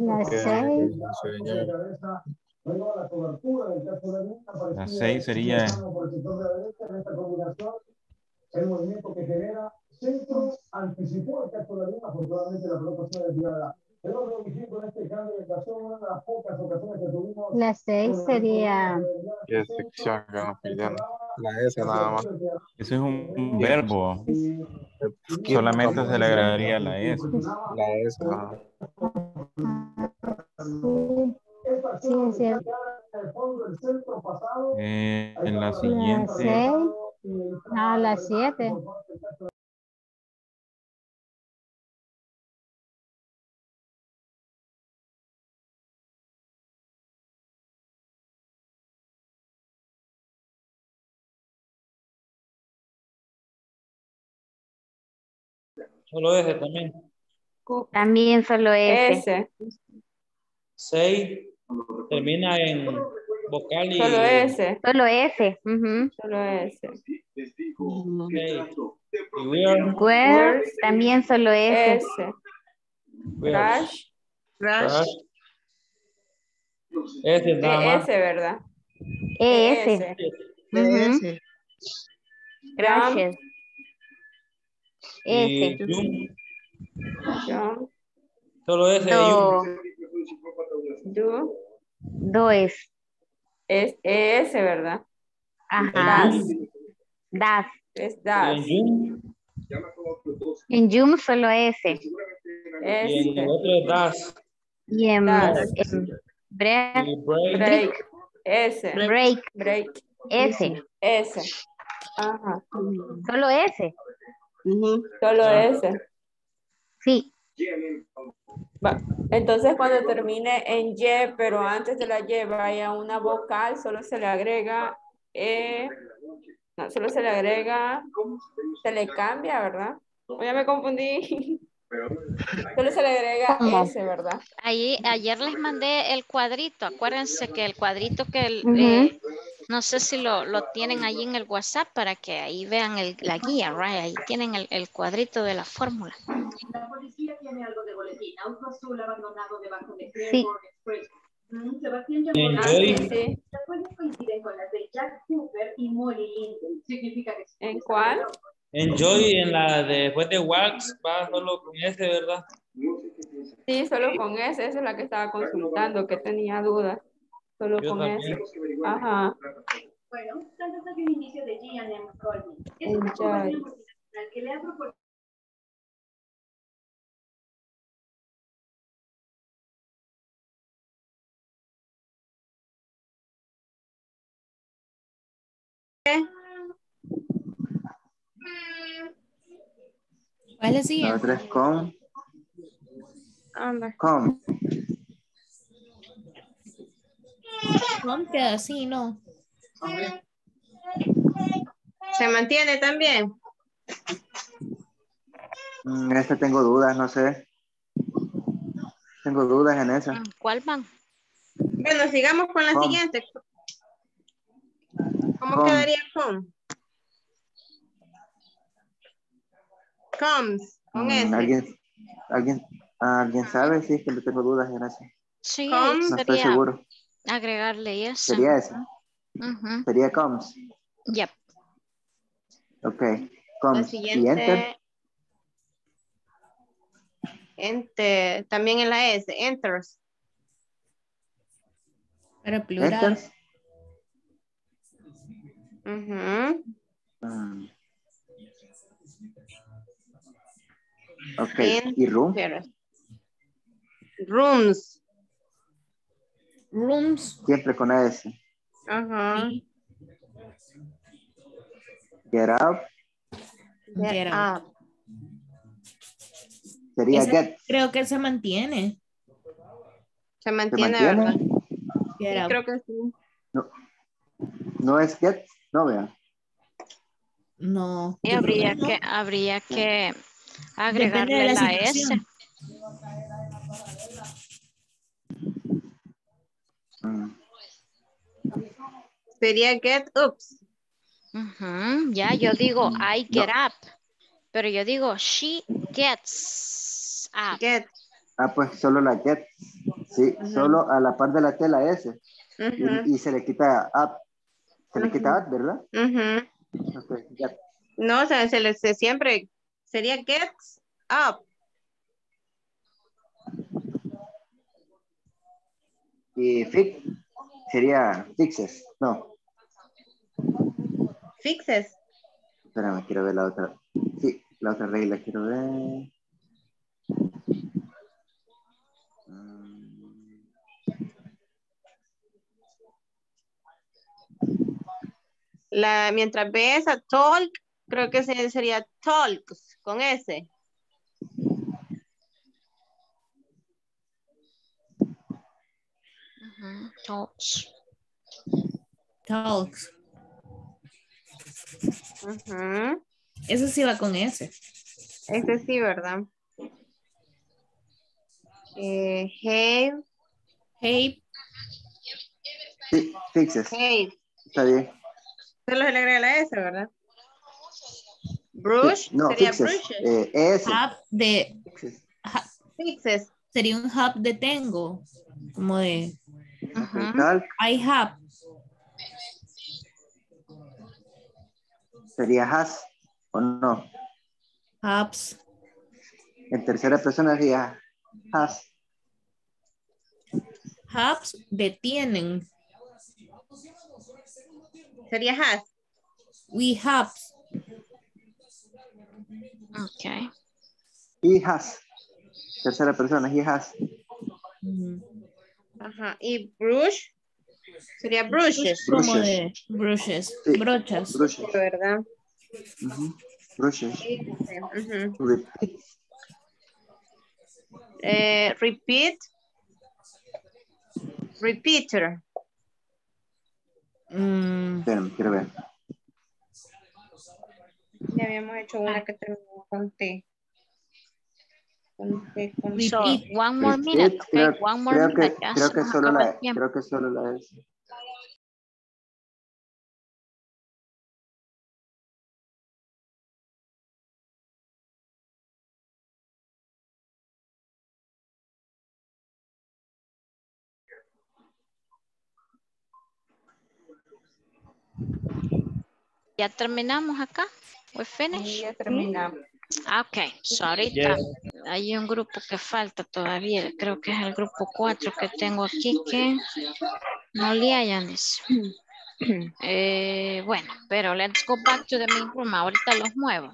La 6. Luego la cobertura del caso de Avenida aparecía. Las 6 sería. Por el sector de Avenida, en esta combinación, el movimiento que genera centro anticipó el caso de Avenida, afortunadamente la pelota fue desviada. El otro objetivo en este cambio de ocasión, una de las pocas ocasiones que tuvimos. Las 6 sería. ¿Qué sección que nos pidieron? La S nada más. Eso es un verbo. Solamente se le agregaría la S. La S. Sí. Sí, es cierto. En la siguiente. La 6. No, la 7. Solo ese también. También solo ese. 6. Termina en vocal y... Solo S. Solo S. Solo S. Where, también solo S. Rush. Rush. S, ¿verdad? S. Rush. S. Solo S. Do es ES, ¿verdad? Ajá. Das. Es das. En Zoom solo S. Y en otro es das. Y en break. S. Break. S. Ajá. Solo S. Solo S. Sí. Entonces cuando termine en Y, pero antes de la Y vaya una vocal, solo se le agrega E, no, solo se le agrega, se le cambia, ¿verdad? Ya me confundí. Solo se le agrega S, ¿verdad? Ahí, ayer les mandé el cuadrito, acuérdense que el cuadrito que no sé si lo tienen allí en el WhatsApp para que ahí vean la guía, right? Ahí tienen el cuadrito de la fórmula. La policía tiene algo de boletín, auto azul abandonado debajo de Clearborn Express. Sebastián llamó a este. Las cuales coinciden con las de Jack Cooper y Molly Linden. Significa que... ¿En cuál? En Joy, en la de después de Wax, va solo con ese, ¿verdad? Sí, solo con ese, esa es la que estaba consultando, que tenía dudas. Solo yo con eso. Ajá. Bueno, tanto hasta que el inicio de G&M Colvin. Es una compañía multinacional que le ha proporcionado. ¿Cuál es el siguiente? Tres con. Con. No queda así, ¿no? ¿Se mantiene también? Esta tengo dudas, no sé. Tengo dudas en esa. ¿Cuál van? Bueno, sigamos con la siguiente. ¿Cómo quedaría con? Comes, con S. ¿Alguien sabe? Sí, es que tengo dudas en esa. Sí, no estoy seguro. Agregarle eso. Sería eso. Sería comes. Yep. Ok. Comes. Y enter. Enter. También en la S. Enters. Pero plural. Ok. Y room. Rooms. Rooms. Siempre con S. Ajá. Get up. Get up. Sería ese, get. Creo que se mantiene. Se mantiene, ¿verdad? Get up. Creo que sí. No es get, no vean. No. Y habría que agregarle la S. Sería get up. Ya, yo digo I get up, pero yo digo she gets up. Pues solo la get. Sí, solo a la par de la T la S. y se le quita up. Se le quita up, ¿verdad? Okay, yeah. No, o sea, se siempre sería gets up. Y fix sería fixes, no. Fixes. Espérame, quiero ver la otra. Sí, la otra regla quiero ver. Mientras ves a talk, creo que sería talks con S. Talks. Talks. Eso sí va con S. Ese sí, ¿verdad? Hey. Hey. Fixes. Hey. Está bien. Solo se le agrega la S, ¿verdad? Brush. No, sería fixes. S. Hub de... Fixes. Sería un hub de tengo. Como de... I have. Sería has o no. Has. En tercera persona sería has. Has detienen. Sería has. We have. Okay. He has. Tercera persona, he has. Ajá, y brush sería brushes, como de brushes, sí. Brochas, brushes. ¿Verdad? Brushes. Repeat. Repeat. Repeater. Espérame, quiero ver. Ya habíamos hecho una que terminó con T. Repeat one more minute. Okay, one more minute. Creo que solo la es. Ya terminamos acá. We finish. Ya terminamos. Ok, so ahorita hay un grupo que falta todavía, creo que es el grupo 4 que tengo aquí que no le hayan eso. Bueno, pero let's go back to the main room, ahorita los muevo.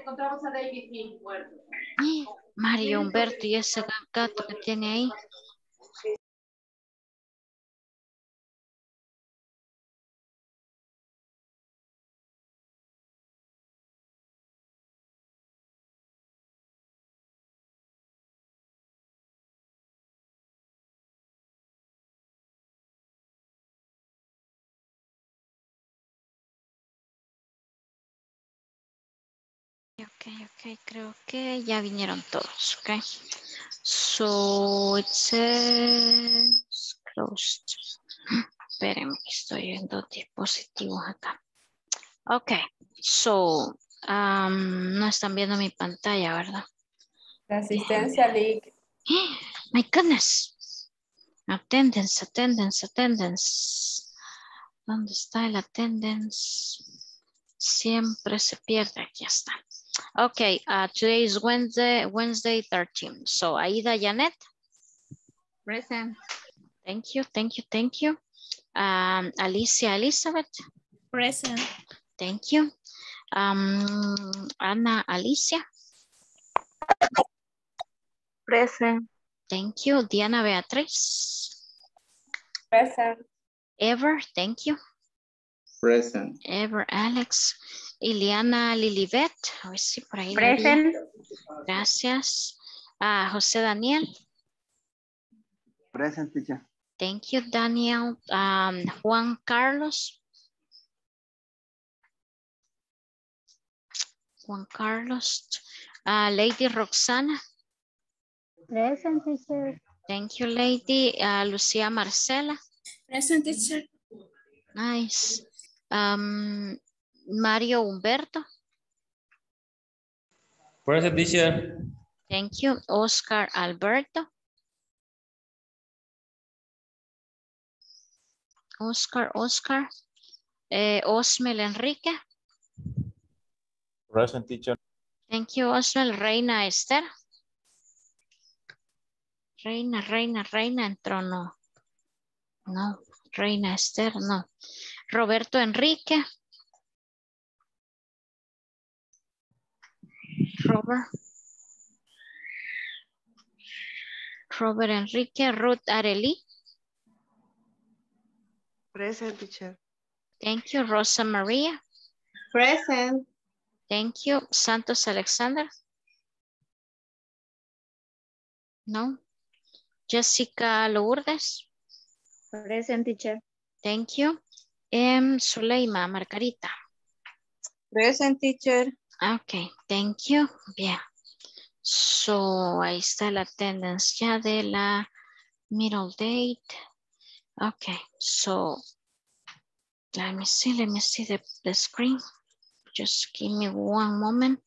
Encontramos a David muerto. Mario Humberto y ese gato que tiene ahí. Ok, creo que ya vinieron todos, ok. So, it says closed. Espérenme que estoy en dos dispositivos acá. Ok, so, no están viendo mi pantalla, ¿verdad? La asistencia, Lick. My goodness. Attendance, attendance, attendance. ¿Dónde está el attendance? Siempre se pierde, aquí está. Okay, today is Wednesday 13. So, Aida Janet. Present. Thank you, thank you, thank you. Alicia Elizabeth. Present. Thank you. Ana Alicia. Present. Thank you. Diana Beatriz. Present. Ever, thank you. Present. Ever Alex. Iliana Lilibet, a ver si por ahí. Present. Gracias. José Daniel. Present, teacher. Thank you, Daniel. Juan Carlos. Juan Carlos. Lady Roxana. Present, teacher. Thank you, lady. Lucía Marcela. Present, teacher. Nice. Mario Humberto. Present, teacher. Thank you. Oscar Alberto. Oscar. Osmel Enrique. Present, teacher. Thank you, Osmel. Reina Esther. Reina entró, no. No, Reina Esther, no. Roberto Enrique. Robert Enrique. Ruth Arely. Present, teacher. Thank you, Rosa Maria. Present. Thank you, Santos Alexander. No. Jessica Lourdes. Present, teacher. Thank you. Zuleima Margarita. Present, teacher. Okay, thank you. Bien. So, ahí está la attendance ya de la middle date. Okay, so let me see the screen. Just give me one moment.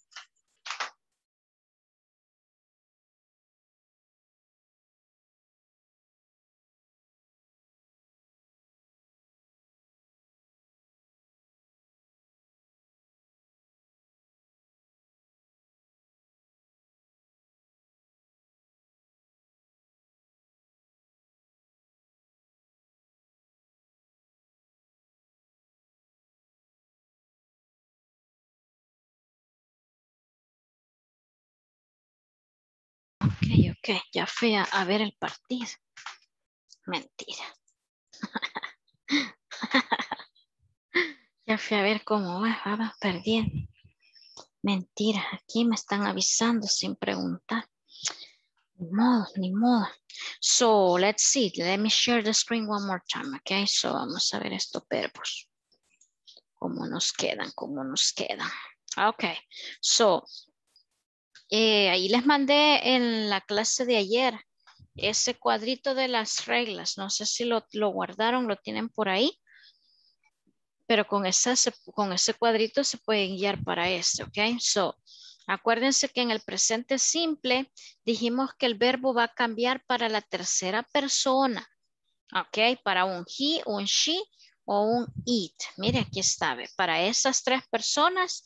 Ok, ya fui a ver el partido. Mentira. Ya fui a ver cómo va perdiendo. Mentira, aquí me están avisando sin preguntar. Ni modo. So, let's see. Let me share the screen one more time, ok? So, vamos a ver estos verbos. Cómo nos quedan. Ok, so... ahí les mandé en la clase de ayer ese cuadrito de las reglas. No sé si lo guardaron, lo tienen por ahí. Pero con ese cuadrito se pueden guiar para este, ¿ok? So, acuérdense que en el presente simple dijimos que el verbo va a cambiar para la tercera persona, ¿ok? Para un he, un she o un it. Mire, aquí está, ¿ve? Para esas tres personas...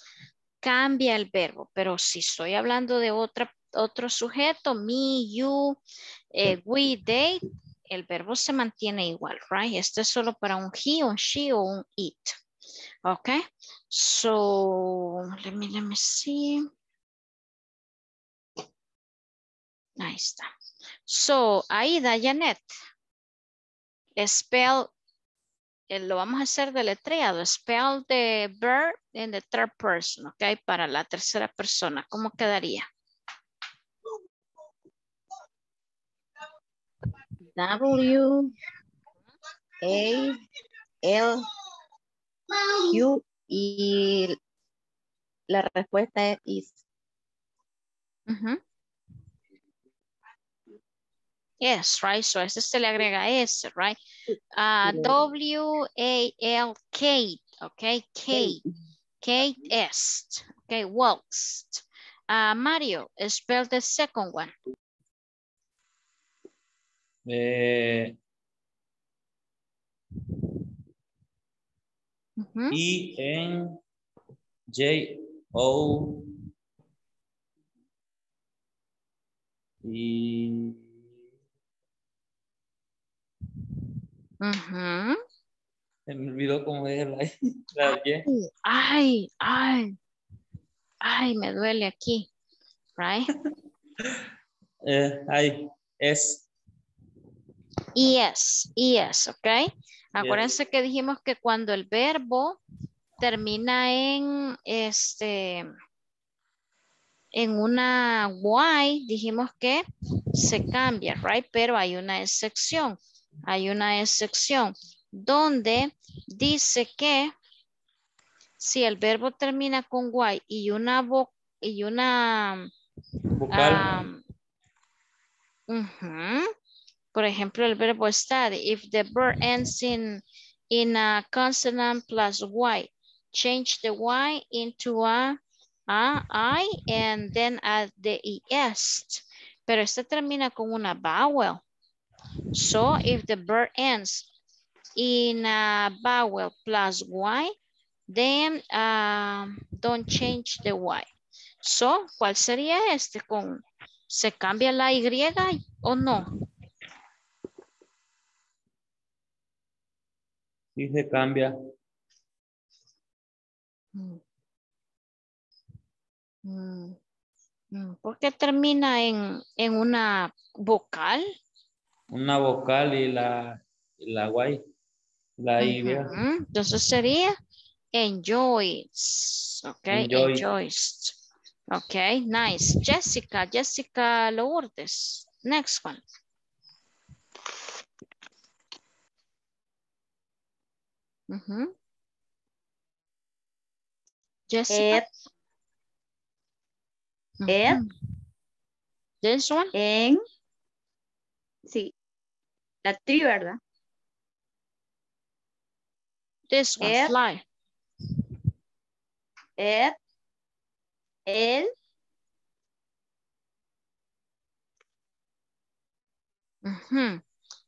cambia el verbo, pero si estoy hablando de otro sujeto, me, you, we, they, el verbo se mantiene igual, right? Este es solo para un he, un she o un it. Okay, so let me see. Ahí está. So, Aida, Janet, spell. Lo vamos a hacer deletreado. Spell the verb in the third person, ¿ok? Para la tercera persona. ¿Cómo quedaría? W A L U y la respuesta es is. Yes, right? So, a este se le agrega S, right? W-A-L-K, okay? K, Kate est, okay? Walks. Mario, spell the second one. E-N-J-O E... Se me olvidó cómo es la Y. Ay, me duele aquí. Right? Yes, ok. Acuérdense que dijimos que cuando el verbo termina en en una Y, dijimos que se cambia, right? Pero hay una excepción. Donde dice que si el verbo termina con y y una vocal. Por ejemplo, el verbo study. If the verb ends in a consonant plus y, change the y into a I and then add the es. Pero este termina con una vowel. So, if the verb ends in a vowel plus Y, then don't change the Y. So, ¿cuál sería este? Con, ¿se cambia la Y o no? Sí, se cambia. ¿Por qué termina en una vocal? Una vocal y la Y. La Y. Entonces sería enjoys. Ok, enjoys. Ok, nice. Jessica Lourdes. Next one. Jessica. This one. En. Sí. La tri, ¿verdad? This one. Fly. El.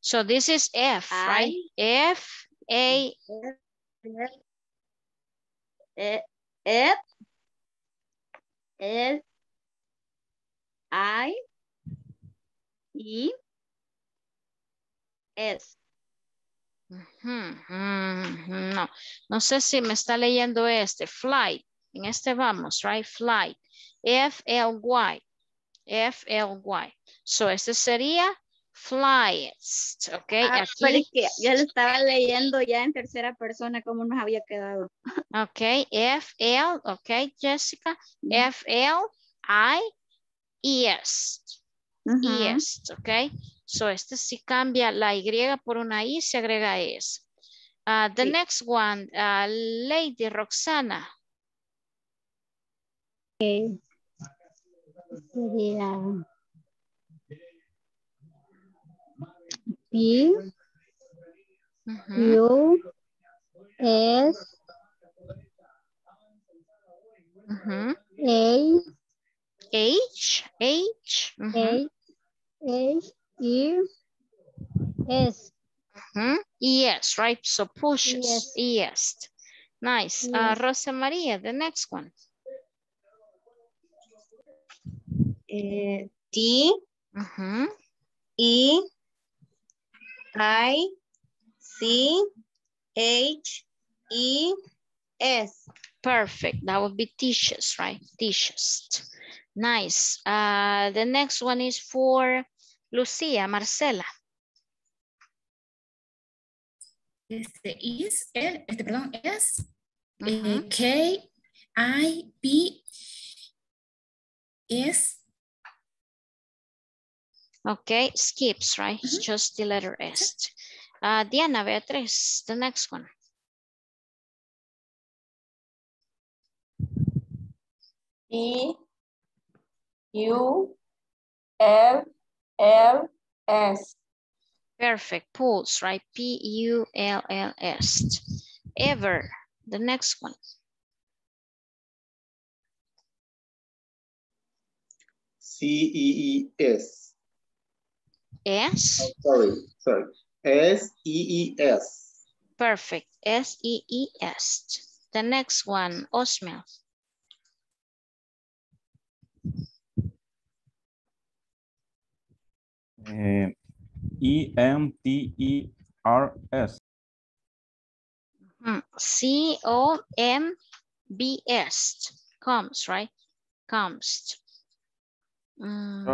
So this is F, I, right? F, A. F. L, I, E, S. No, no sé si me está leyendo este. Flight. En este vamos, right? Flight. F, L, Y. F, L, Y. So, este sería flies. Ok. Ah, aquí. Pero es que yo lo estaba leyendo ya en tercera persona, como nos había quedado. Ok. F, L. Ok, Jessica. F, L, I, ES. ES. Ok. So, este sí cambia la Y por una I, se agrega ES. The next one, Lady Roxana. Okay. Sería P, U, S, A, H, H, E, S. Yes, right? So pushes, yes. Nice. Rosa Maria, the next one. T, E, I, C, H, E, S. Perfect. That would be tissues, right? Tissues. Nice. The next one is for Lucia, Marcela. Este, perdón, es K, I, P, S. Okay, skips, right? It's just the letter S. Diana Beatriz, the next one. E, U, L, L, S. Perfect. Pulls, right? P, U, L, L, S. Ever. The next one. C, E, E, S. S? Oh, sorry. S, E, E, S. Perfect. S, E, E, S. The next one, Osmel. E, M, T, E, R, S. C, O, M, B, S. Comes, right? Comes. Ruth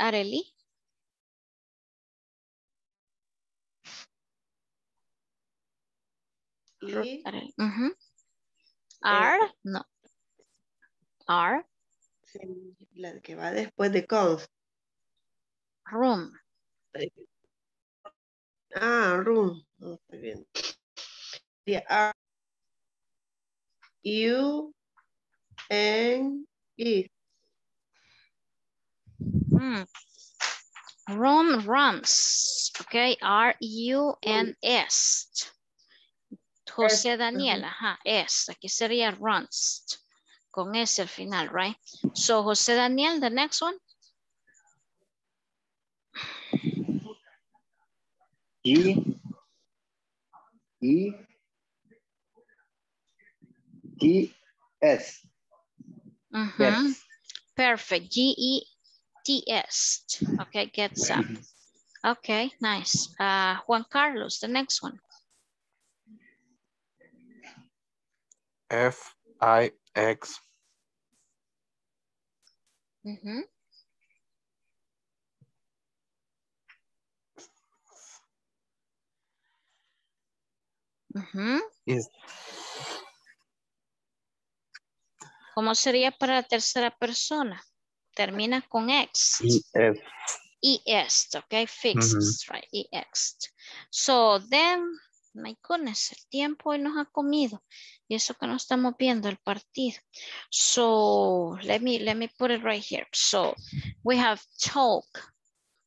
Arely. R, no. R. La que va después de calls. Room. Ah, room. No estoy viendo. R, U, N, E. Room, runs. Okay, R, U, N, S. José Daniel, ajá, S. Aquí sería runs. Con S al final, right? So, José Daniel, the next one. G-E-T-S. Yes. Perfect. G-E-T-S. Okay, gets up. Okay, nice. Juan Carlos, the next one. F-I-X. Mm-hmm. Uh-huh. Yes. ¿Cómo sería para la tercera persona? Termina con ex. ES, ok, fixed, uh-huh. Right, ES. So then, my goodness, el tiempo hoy nos ha comido. Y eso que no estamos viendo el partido. So, let me put it right here. So, we have talk.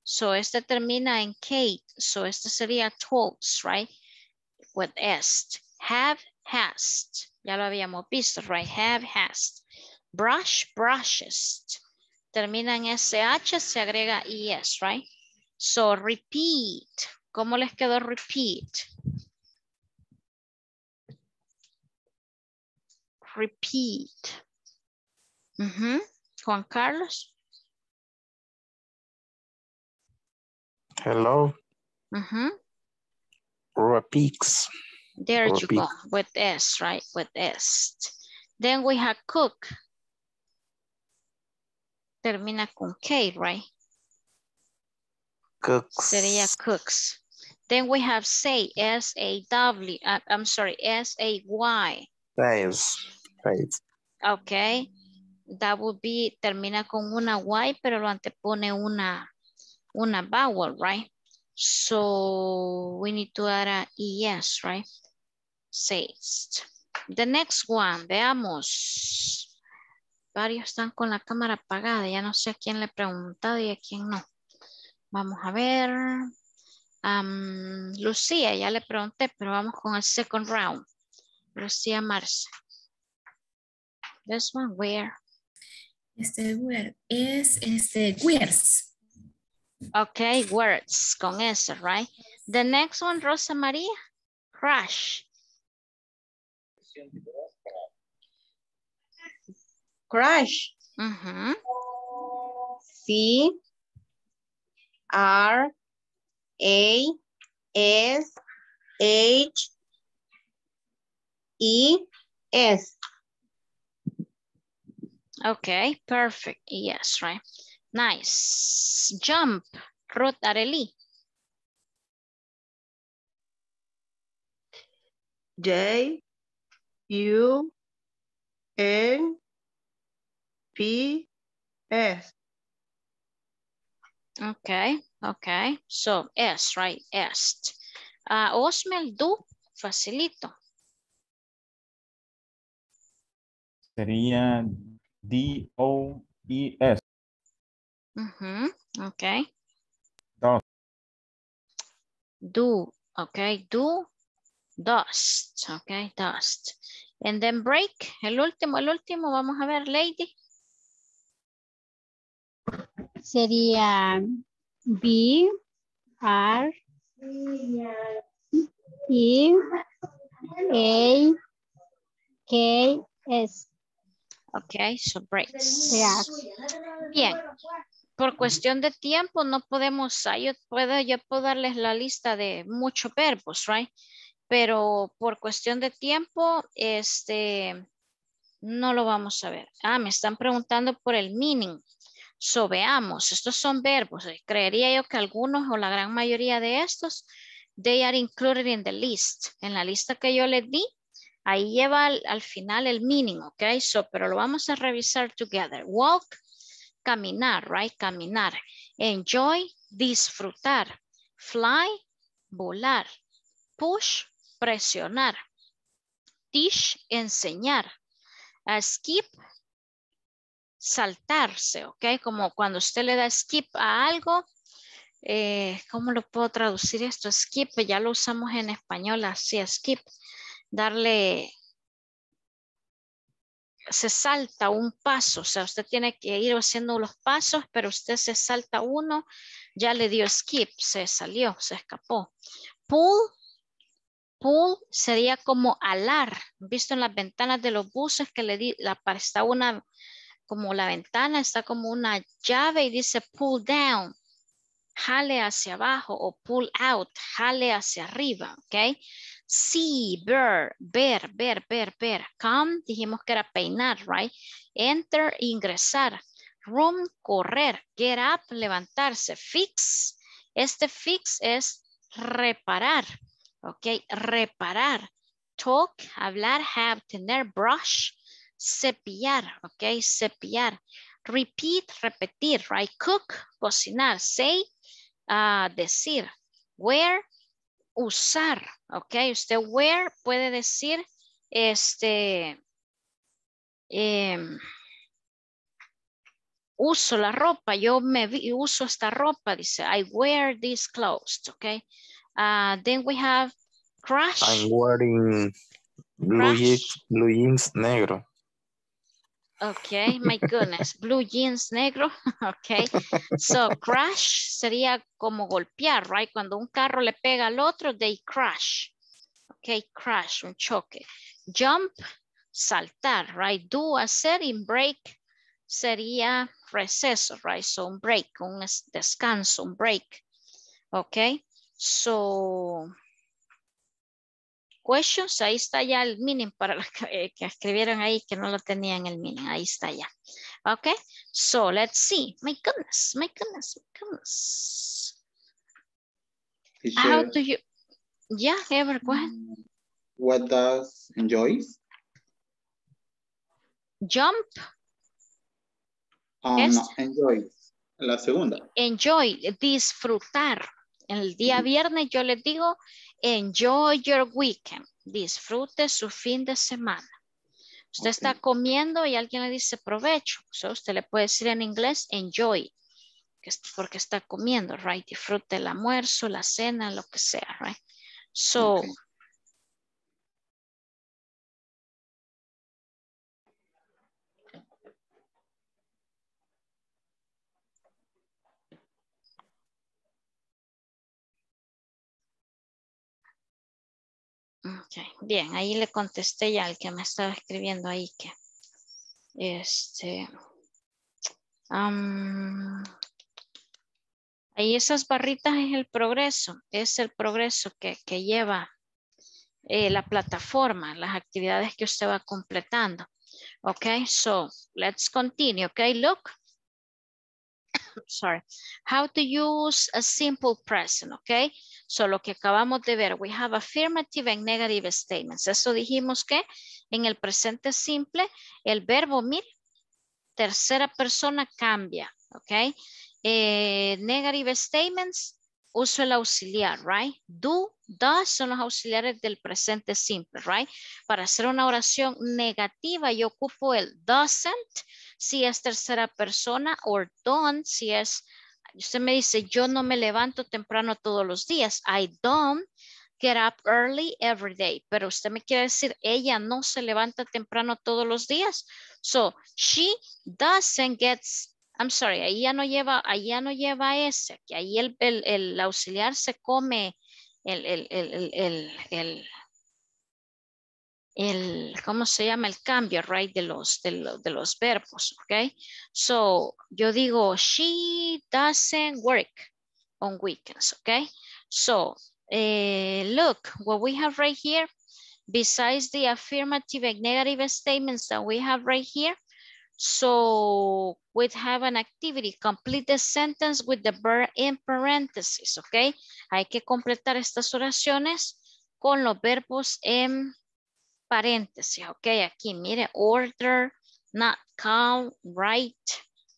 So, este termina en Kate. So, este sería talks, right? With est, have, has, ya lo habíamos visto, right? Have, has, brush, brushes, termina en sh, se agrega es, right? So repeat, ¿cómo les quedó repeat? Repeat. Uh-huh. Juan Carlos. Hello. Uh-huh. Repeats. There you go, with S, right? With S. Then we have cook. Termina con K, right? Cooks. Sería cooks. Then we have say, S-A-W, I'm sorry, S-A-Y. Says, right. Okay, that would be, termina con una Y, pero lo antepone una vowel, right? So we need to add a ES, right? Says. The next one, veamos. Varios están con la cámara apagada. Ya no sé a quién le he preguntado y a quién no. Vamos a ver. Lucía, ya le pregunté, pero vamos con el second round. Lucía Marce. This one, where? Where es where's. Okay, words, con eso, right? The next one, Rosa María, crush. Crush. Uh-huh. C-R-A-S-H-E-S. Okay, perfect. Yes, right? Nice. Jump. Ruth Arely. J-U-M-P-S. Okay. Okay. So, S, right? S. Osmel, do. Facilito. Sería D-O-E-S. Mm-hmm. Okay. Dust. Do. Okay. Do. Dust. Okay. Dust. And then break. El último. Vamos a ver, Lady. Sería B. R. E. A. K. S. Okay. So breaks. Yeah. Bien. Por cuestión de tiempo no podemos, yo puedo darles la lista de muchos verbos, right? Pero por cuestión de tiempo, no lo vamos a ver. Me están preguntando por el meaning. So, veamos, estos son verbos. Creería yo que algunos o la gran mayoría de estos, they are included in the list. En la lista que yo les di, ahí lleva al final el meaning, ok? So, pero lo vamos a revisar together. Walk. Caminar, right? Caminar. Enjoy, disfrutar. Fly, volar. Push, presionar. Teach, enseñar. Skip, saltarse, ¿ok? Como cuando usted le da skip a algo. ¿Cómo lo puedo traducir esto? Skip, ya lo usamos en español así, skip. Darle... se salta un paso, o sea, usted tiene que ir haciendo los pasos, pero usted se salta uno Ya le dio skip, se salió, se escapó. Pull, pull sería como alar. Visto en las ventanas de los buses que le di, está una, como la ventana, está como una llave y dice pull down. Jale hacia abajo o pull out, jale hacia arriba, ¿ok? See, ver. Come, dijimos que era peinar, right? Enter, ingresar. Run, correr. Get up, levantarse. Fix, este fix es reparar, ¿ok? Reparar. Talk, hablar. Have, tener. Brush, cepillar, ¿ok? Cepillar. Repeat, repetir, right? Cook, cocinar. Say, decir. Wear, usar, ok. Usted wear puede decir uso la ropa. Yo me uso esta ropa, dice I wear these clothes, ok. Then we have crush. I'm wearing blue jeans negro. Ok, my goodness, blue jeans negro, ok. So, crash sería como golpear, right? Cuando un carro le pega al otro, they crash. Ok, crash, un choque. Jump, saltar, right? Do, hacer, y break sería receso, right? So, un break, un descanso, un break. Ok, so... Questions, ahí está ya el meaning para los que escribieron ahí que no lo tenían el meaning, ahí está ya. Ok, so let's see. My goodness, my goodness, my goodness. How do you, yeah, ever go ahead. What does enjoy? Jump. No, enjoy, la segunda. Enjoy, disfrutar. El día viernes yo les digo, enjoy your weekend. Disfrute su fin de semana. Usted está comiendo y alguien le dice provecho. So usted le puede decir en inglés, enjoy. Porque está comiendo, right? Disfrute el almuerzo, la cena, lo que sea, right? So. Okay. Ok, bien, ahí le contesté ya al que me estaba escribiendo ahí que ahí esas barritas es el progreso, que lleva la plataforma, las actividades que usted va completando. Ok, so let's continue. Ok, look. Sorry, how to use a simple present, ok? So, lo que acabamos de ver, we have affirmative and negative statements. Eso dijimos que en el presente simple, el verbo, mire, tercera persona cambia, ok? Negative statements, uso el auxiliar, right? Do, does son los auxiliares del presente simple, right? Para hacer una oración negativa, yo ocupo el doesn't, si es tercera persona, o don't, si es, usted me dice, yo no me levanto temprano todos los días. I don't get up early every day. Pero usted me quiere decir, ella no se levanta temprano todos los días. So, she doesn't get, I'm sorry, ahí ya no lleva ese. Que ahí el auxiliar se come el ¿cómo se llama? El cambio, right, de los verbos, ok. So, yo digo, she doesn't work on weekends, ok. So, look, what we have right here, besides the affirmative and negative statements that we have right here, so we have an activity, complete the sentence with the verb in parentheses, ok. Hay que completar estas oraciones con los verbos en paréntesis, ok, aquí mire, order, not, calm, write,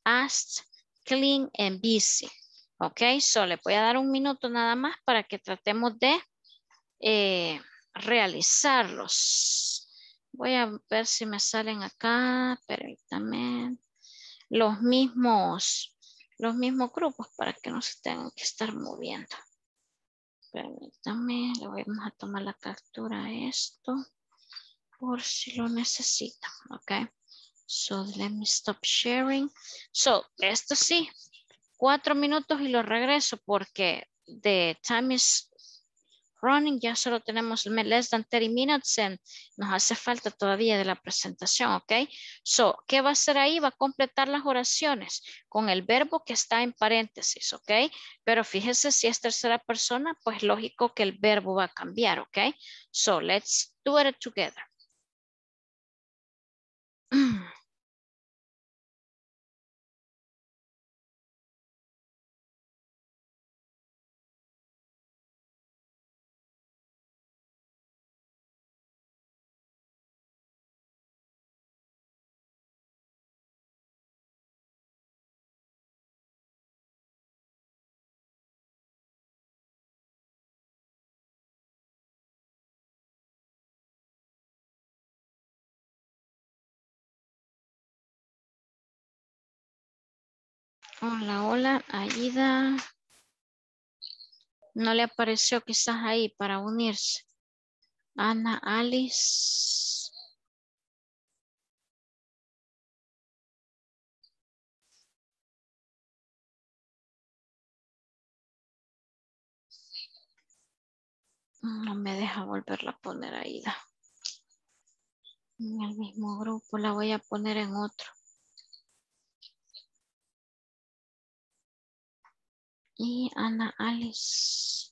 asked, clean, and busy, ok. So le voy a dar un minuto nada más para que tratemos de realizarlos. Voy a ver si me salen acá, permítanme, los mismos grupos para que no se tengan que estar moviendo. Permítanme, le vamos a tomar la captura a esto. Por si lo necesitan, ok. So, let me stop sharing. So, esto sí, 4 minutos y los regreso porque the time is running. Ya solo tenemos less than 30 minutes and nos hace falta todavía de la presentación, ¿ok? So, ¿qué va a hacer ahí? Va a completar las oraciones con el verbo que está en paréntesis, ¿ok? Pero fíjese, si es tercera persona, pues lógico que el verbo va a cambiar, ¿ok? So, let's do it together. Hola, hola, Aida. No le apareció quizás ahí para unirse. Ana, Alice. No me deja volverla a poner a Aida. En el mismo grupo, la voy a poner en otro. Y Ana Alice.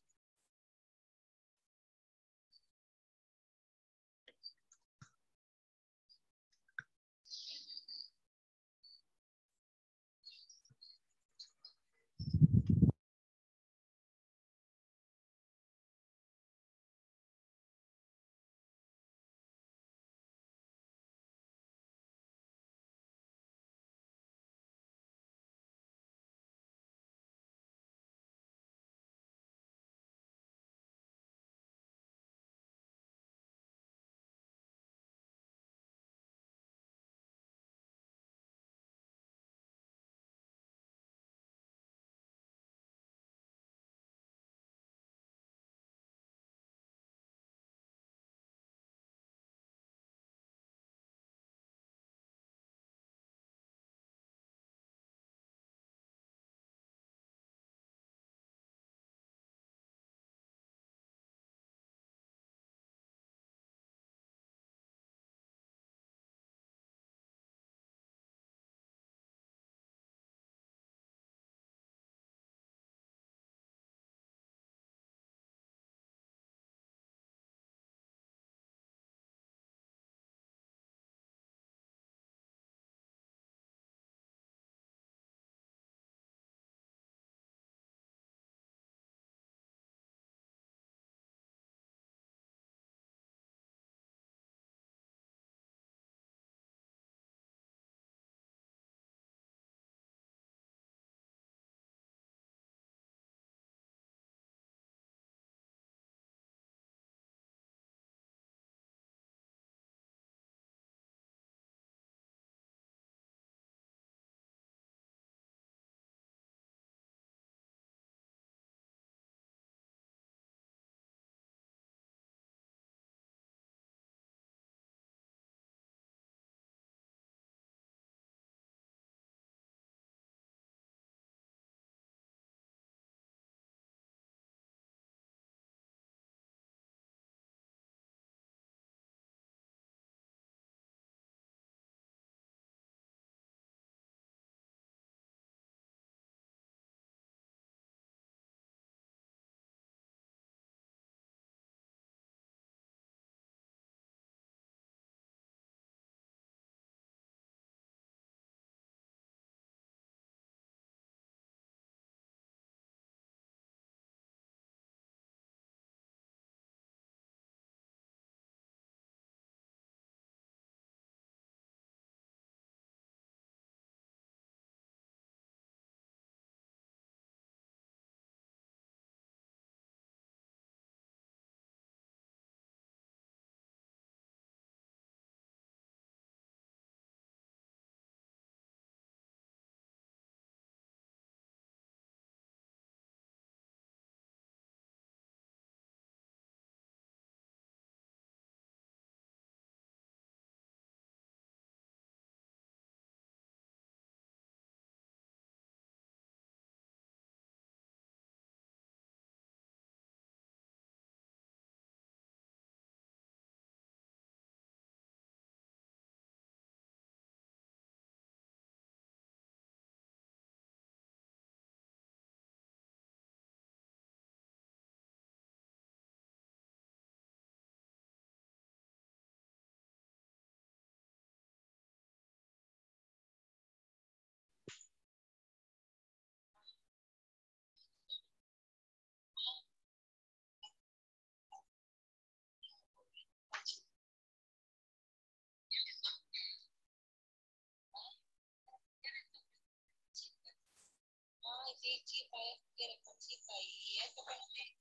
quieres, Conchita, y esto para ti.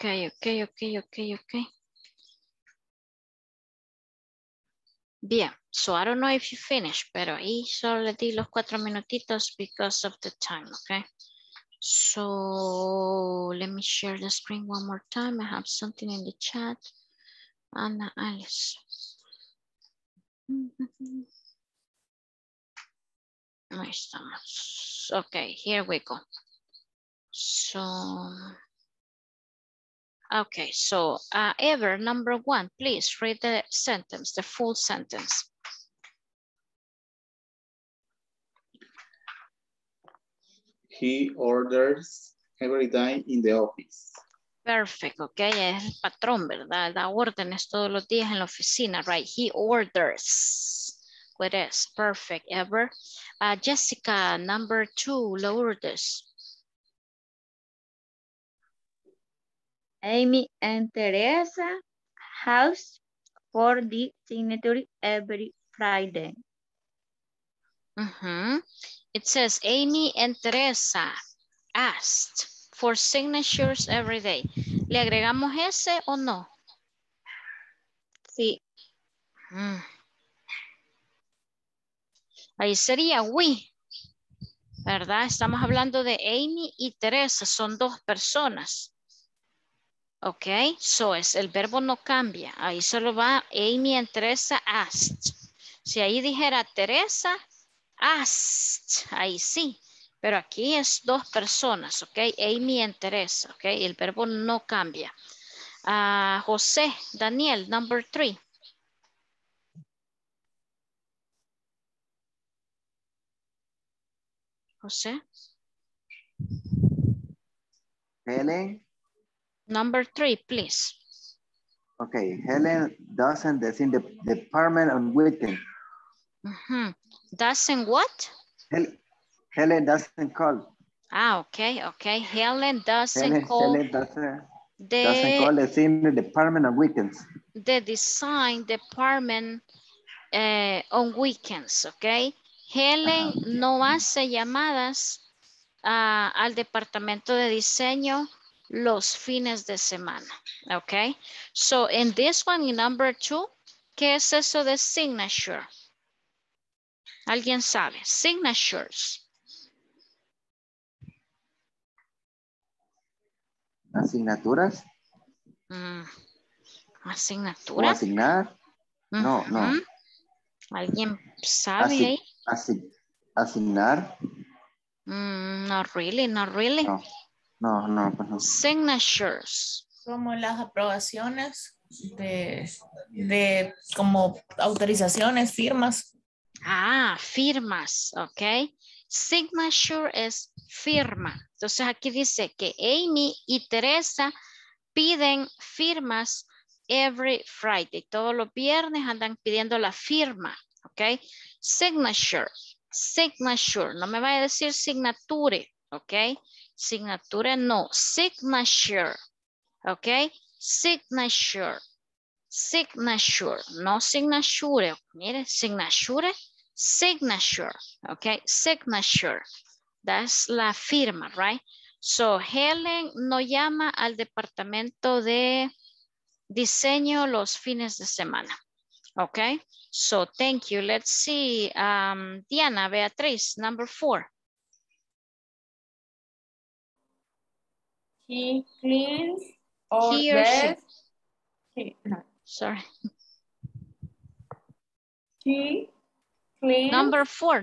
Okay. Bien, so I don't know if you finish, pero ahí solo le di los 4 minutitos because of the time, okay? So let me share the screen one more time. I have something in the chat. Ana Alice. Ahí estamos. Okay, here we go. So... Okay, so Ever, number one, please read the sentence, the full sentence. He orders every day in the office. Perfect, okay, es el patrón, ¿verdad? Da órdenes todos los días en la oficina, right? He orders. What is? Perfect, Ever. Jessica, number two, Lourdes. Amy and Teresa house for the signature every Friday. It says Amy and Teresa asked for signatures every day. ¿Le agregamos ese o no? Sí. Ahí sería we, ¿verdad? Estamos hablando de Amy y Teresa, son dos personas. Ok, so es el verbo no cambia. Ahí solo va Amy and Teresa asked. Si ahí dijera Teresa asked, ahí sí. Pero aquí es dos personas, ok. Amy and Teresa, ok. El verbo no cambia. José, Daniel, number 3. José. Helen. Number 3, please. Okay, Helen doesn't in the department on weekend. Doesn't what? Helen doesn't call. Ah, okay, okay. Helen doesn't call. Helen doesn't call the senior department on weekends. The design department on weekends, okay? Helen no hace llamadas al departamento de diseño los fines de semana, okay? So in this one, in number 2, ¿qué es eso de signature? ¿Alguien sabe? Signatures. ¿Asignaturas? ¿Asignaturas? ¿O asignar? No. ¿Alguien sabe ahí? ¿Asignar? Not really. No. Signatures. Como las aprobaciones de como autorizaciones, firmas. Ah, firmas, ok. Signature es firma. Entonces aquí dice que Amy y Teresa piden firmas every Friday. Todos los viernes andan pidiendo la firma, ok. Signature. No me vaya a decir signature, ok. Signatura no, signature, ok, signature, no signature, mire, signature, ok, signature, that's la firma, right? So Helen no llama al departamento de diseño los fines de semana, ok, so thank you, let's see, Diana, Beatriz, number 4. He cleans or dresses. He cleans. Number 4.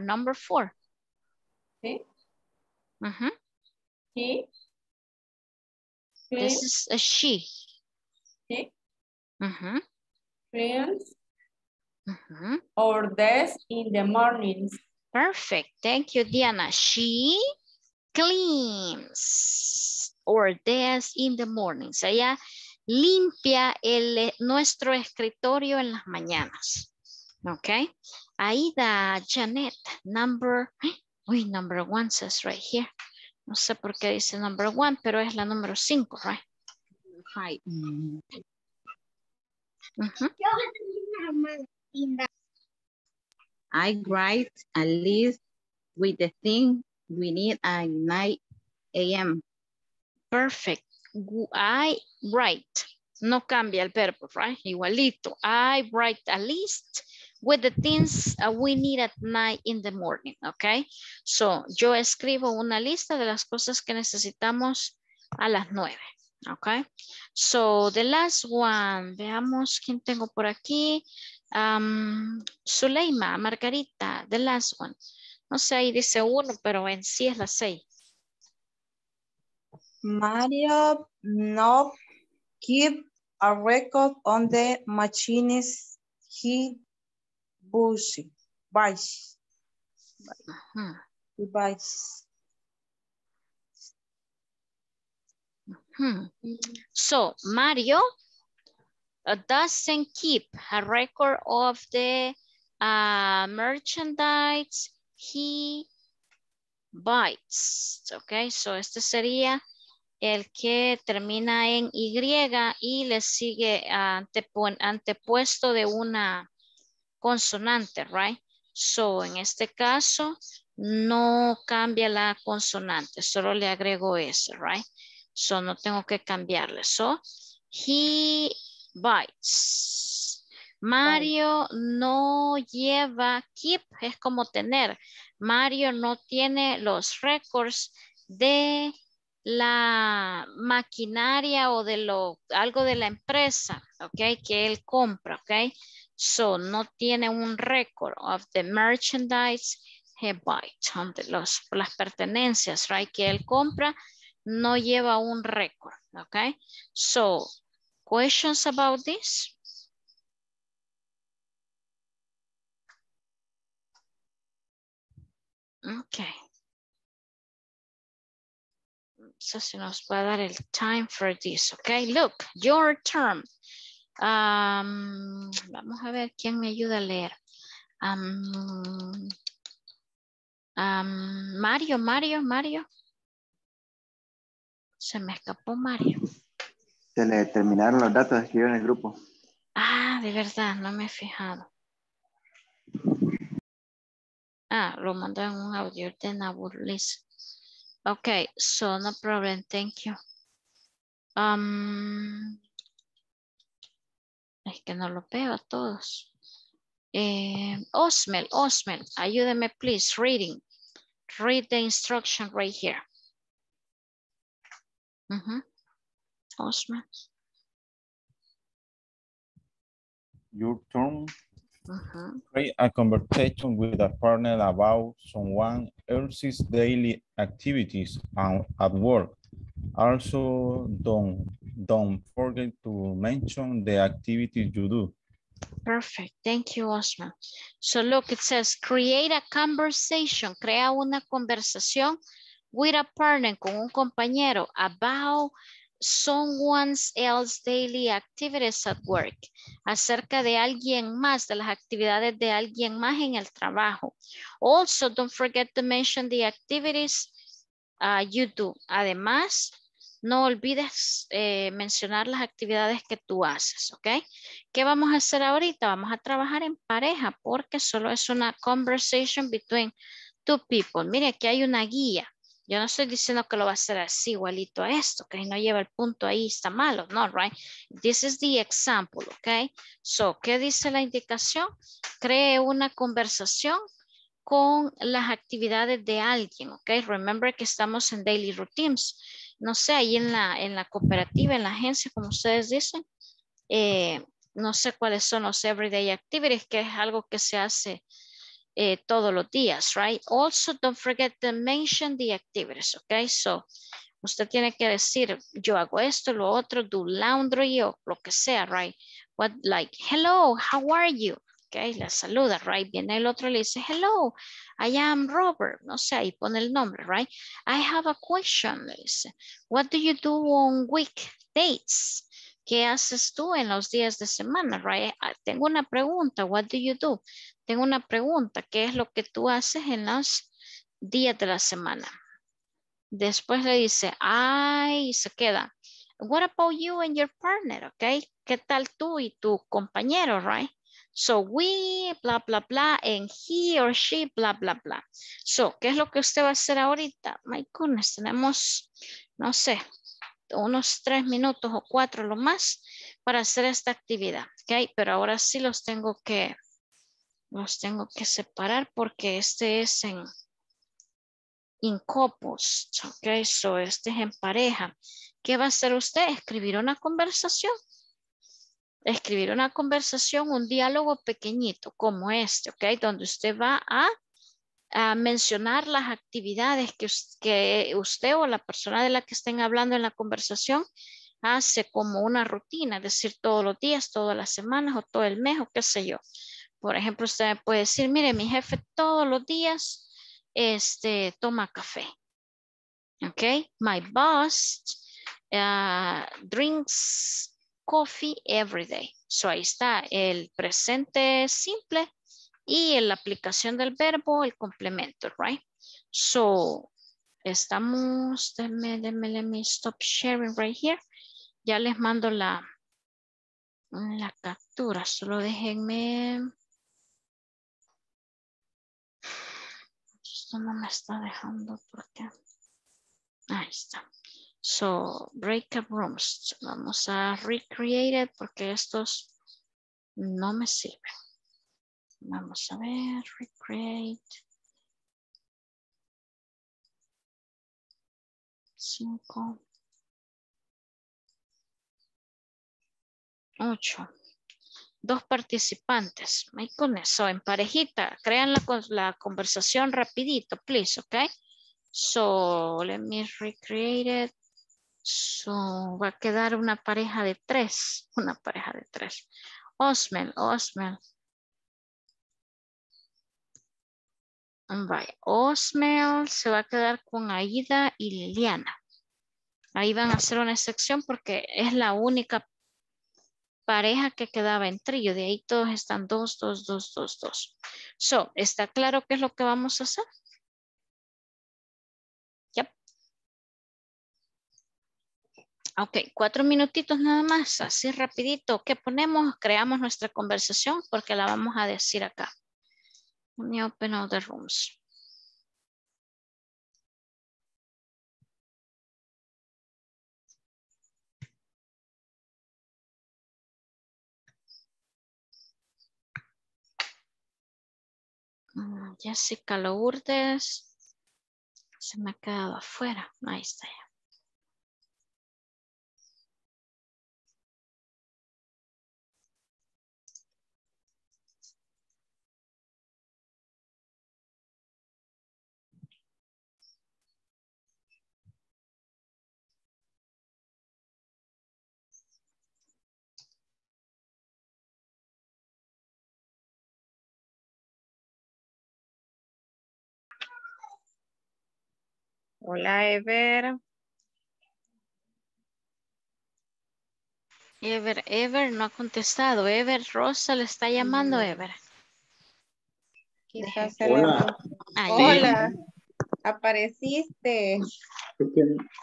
Sí. He This is a she. ¿Sí? Uh-huh. Friends. Uh-huh. Or this in the mornings. Perfect. Thank you, Diana. She cleans or this in the mornings. Ella limpia nuestro escritorio en las mañanas. Okay. Aida, Janet, number one says right here. No sé por qué dice number one, pero es la número 5, right? Hi. Uh-huh. I write a list with the thing we need at 9 a.m. Perfect. I write. No cambia el verbo, right? Igualito. I write a list with the things we need at 9 in the morning, okay? So, yo escribo una lista de las cosas que necesitamos a las 9, okay? So, the last one, veamos quién tengo por aquí. Zuleima, Margarita, the last one. No sé, ahí dice 1, pero en sí es la 6. Mario, no. Keep a record on the machines he buys. So Mario doesn't keep a record of the merchandise he buys. Okay, so este sería el que termina en Y y le sigue antepuesto de una consonante, right? So, en este caso, no cambia la consonante, solo le agrego S, right? So, no tengo que cambiarle. So, he bites. Mario no lleva keep, es como tener. Mario no tiene los récords de la maquinaria o de algo de la empresa, ok, que él compra, ok. So, no tiene un récord of the merchandise he buys, las pertenencias, right, que él compra, no lleva un récord, ok. So, questions about this? Okay. So, si nos va a dar el time for this, okay? Look, your term. Vamos a ver quién me ayuda a leer. Mario. Se me escapó Mario. Se le terminaron los datos, escribió en el grupo. Ah, de verdad, no me he fijado. Ah, lo mandó en un audio de Naburlis. Okay, so no problem, thank you. Es que no lo veo a todos. Osmel, ayúdame, please, reading. Read the instruction right here. Osmel. Your turn. Create a conversation with a partner about someone else's daily activities at work. Also, don't forget to mention the activities you do. Perfect. Thank you, Osman. So look, it says create a conversation. Crea una conversación with a partner, con un compañero, about someone's else daily activities at work, acerca de alguien más, de las actividades de alguien más en el trabajo. Also, don't forget to mention the activities you do. Además, no olvides mencionar las actividades que tú haces, ¿ok? ¿Qué vamos a hacer ahorita? Vamos a trabajar en pareja porque solo es una conversation between two people. Mire, aquí hay una guía. Yo no estoy diciendo que lo va a hacer así, igualito a esto, que no lleva el punto ahí, está malo, no, right? This is the example, okay? So, ¿qué dice la indicación? Cree una conversación con las actividades de alguien, okay? Remember que estamos en daily routines. No sé, ahí en la cooperativa, en la agencia, como ustedes dicen, no sé cuáles son los everyday activities, que es algo que se hace todos los días, right? Also, don't forget to mention the activities, okay? So, Usted tiene que decir, yo hago esto, lo otro, do laundry o lo que sea, right? What, like, hello, how are you? Okay, la saluda, right? Viene el otro y le dice, hello, I am Robert. No sé, ahí pone el nombre, right? I have a question, le dice. What do you do on weekdays? ¿Qué haces tú en los días de semana, right? Tengo una pregunta, what do you do? Tengo una pregunta, ¿qué es lo que tú haces en los días de la semana? Después le dice, ay, se queda. What about you and your partner, okay? ¿Qué tal tú y tu compañero, right? So we, bla, bla, bla, and he or she, bla, bla, bla. So, ¿qué es lo que usted va a hacer ahorita? My goodness, tenemos, no sé, unos 3 minutos o 4 lo más para hacer esta actividad, okay? Pero ahora sí los tengo que separar porque este es en couples, ok, so este es en pareja. ¿Qué va a hacer usted? Escribir una conversación, un diálogo pequeñito como este, ok, donde usted va a mencionar las actividades que usted o la persona de la que estén hablando en la conversación hace como una rutina, es decir, todos los días, todas las semanas o todo el mes o qué sé yo. Por ejemplo, usted puede decir, mire, mi jefe todos los días toma café. Okay, my boss drinks coffee every day. So ahí está el presente simple y la aplicación del verbo, el complemento, right? So estamos, let me stop sharing right here. Ya les mando la captura, solo déjenme. No me está dejando porque ahí está. So breakup rooms, vamos a recreate porque estos no me sirven. Vamos a ver, recreate 5, 8. 2 participantes. My goodness. So, en parejita, crean la conversación rapidito, please, okay? So, let me recreate it. So, va a quedar una pareja de 3. Osmel. Vaya, Osmel se va a quedar con Aida y Liliana. Ahí van a hacer una sección porque es la única pareja que quedaba en trío, de ahí todos están 2, 2, 2, 2, 2. So, ¿está claro qué es lo que vamos a hacer? Yep. Ok, 4 minutitos nada más, así rapidito. ¿Qué ponemos? Creamos nuestra conversación porque la vamos a decir acá. Let me open all the rooms. Jessica Lourdes se me ha quedado afuera. Ahí está ya. Hola, Ever no ha contestado. Ever, Rosa le está llamando, Ever. Quizás hola. Hola, apareciste.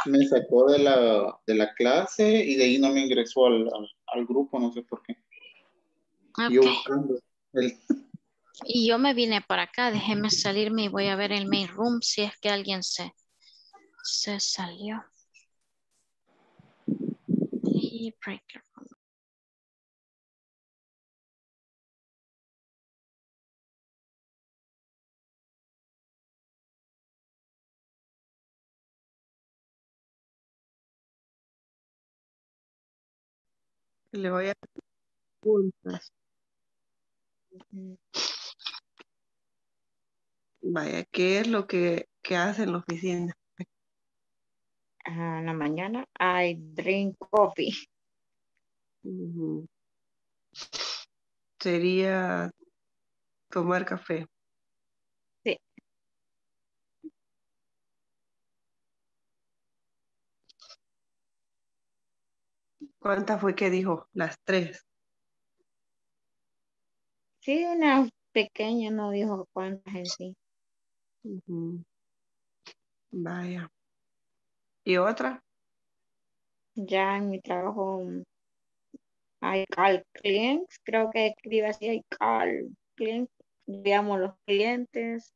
Me sacó de la clase y de ahí no me ingresó al grupo, no sé por qué. Okay. Yo buscando y yo me vine para acá, déjeme salirme y voy a ver el main room si es que alguien se salió. Y breaker. Le voy a preguntas. Vaya, ¿qué es lo que hace en la oficina? en la mañana, I drink coffee. Uh-huh. Sería tomar café. Sí. ¿Cuántas fue que dijo? Las tres. Sí, una pequeña, no dijo cuántas en sí. Uh-huh. Vaya. ¿Y otra? Ya en mi trabajo I call clients, creo que escribe así, I call clients, digamos los clientes.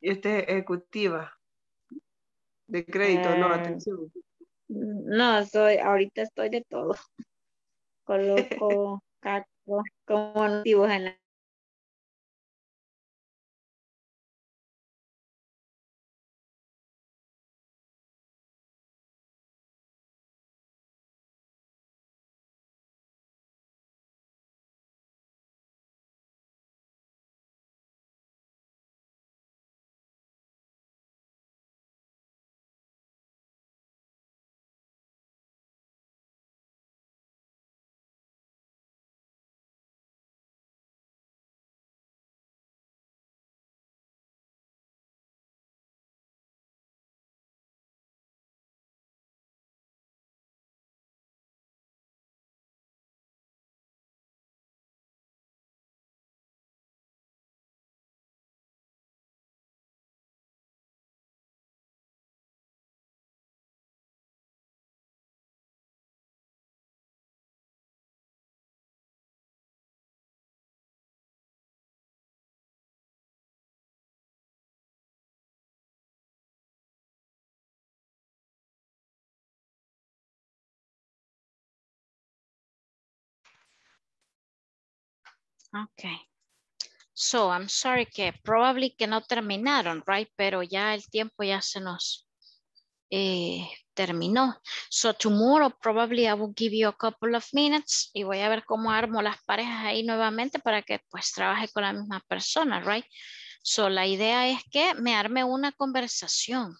¿Y usted es ejecutiva de crédito, no, atención? No, ahorita estoy de todo. Coloco cargos como activos en la... Okay, so I'm sorry que probably que no terminaron, right? Pero ya el tiempo ya se nos terminó. So tomorrow probably I will give you a couple of minutes y voy a ver cómo armo las parejas ahí nuevamente para que pues trabaje con la misma persona, right? So la idea es que me arme una conversación.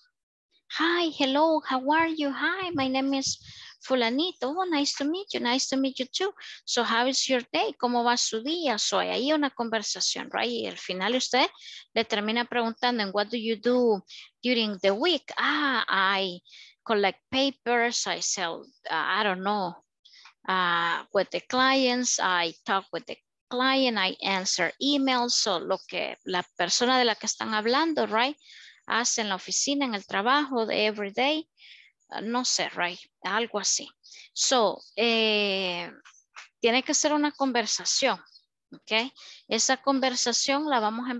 Hi, hello, how are you? Hi, my name is... Fulanito, oh, nice to meet you too. So how is your day? ¿Cómo va su día? So hay ahí una conversación, right? Y al final usted le termina preguntando, ¿en what do you do during the week? Ah, I collect papers, I sell, I don't know, with the clients, I talk with the client, I answer emails. So lo que la persona de la que están hablando, right? Hace en la oficina, en el trabajo, de every day. No sé, right? Algo así. So, tiene que ser una conversación, ¿ok? Esa conversación la vamos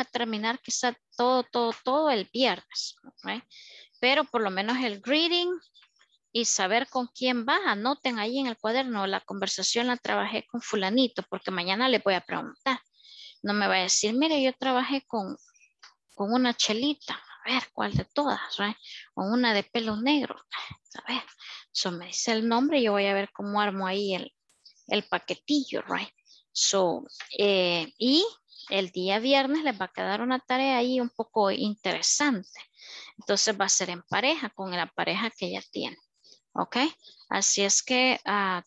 a terminar quizá todo el viernes, ¿ok? Pero por lo menos el greeting y saber con quién va. Anoten ahí en el cuaderno, la conversación la trabajé con fulanito, porque mañana le voy a preguntar. No me va a decir, mire, yo trabajé con una chelita. A ver, ¿cuál de todas? Right? O una de pelo negro. A ver, so me dice el nombre y yo voy a ver cómo armo ahí el paquetillo, right? So, y el día viernes les va a quedar una tarea ahí un poco interesante. Entonces va a ser en pareja, con la pareja que ya tiene. ¿Ok? Así es que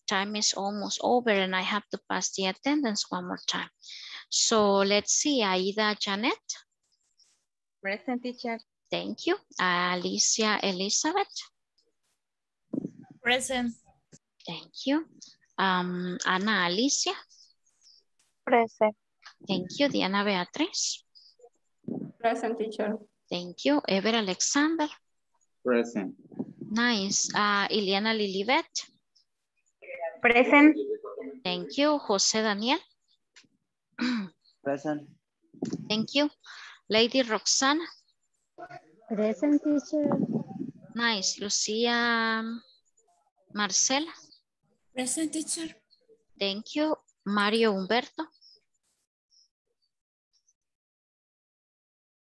time is almost over and I have to pass the attendance one more time. So, let's see, Aida, Janet. Present, teacher. Thank you. Alicia Elizabeth. Present. Thank you. Ana Alicia. Present. Thank you. Diana Beatriz. Present, teacher. Thank you. Ever Alexander. Present. Nice. Iliana Lilibet. Present. Thank you. José Daniel. Present. Thank you. Lady Roxana. Present, teacher. Nice. Lucia Marcela. Present, teacher. Thank you. Mario Humberto.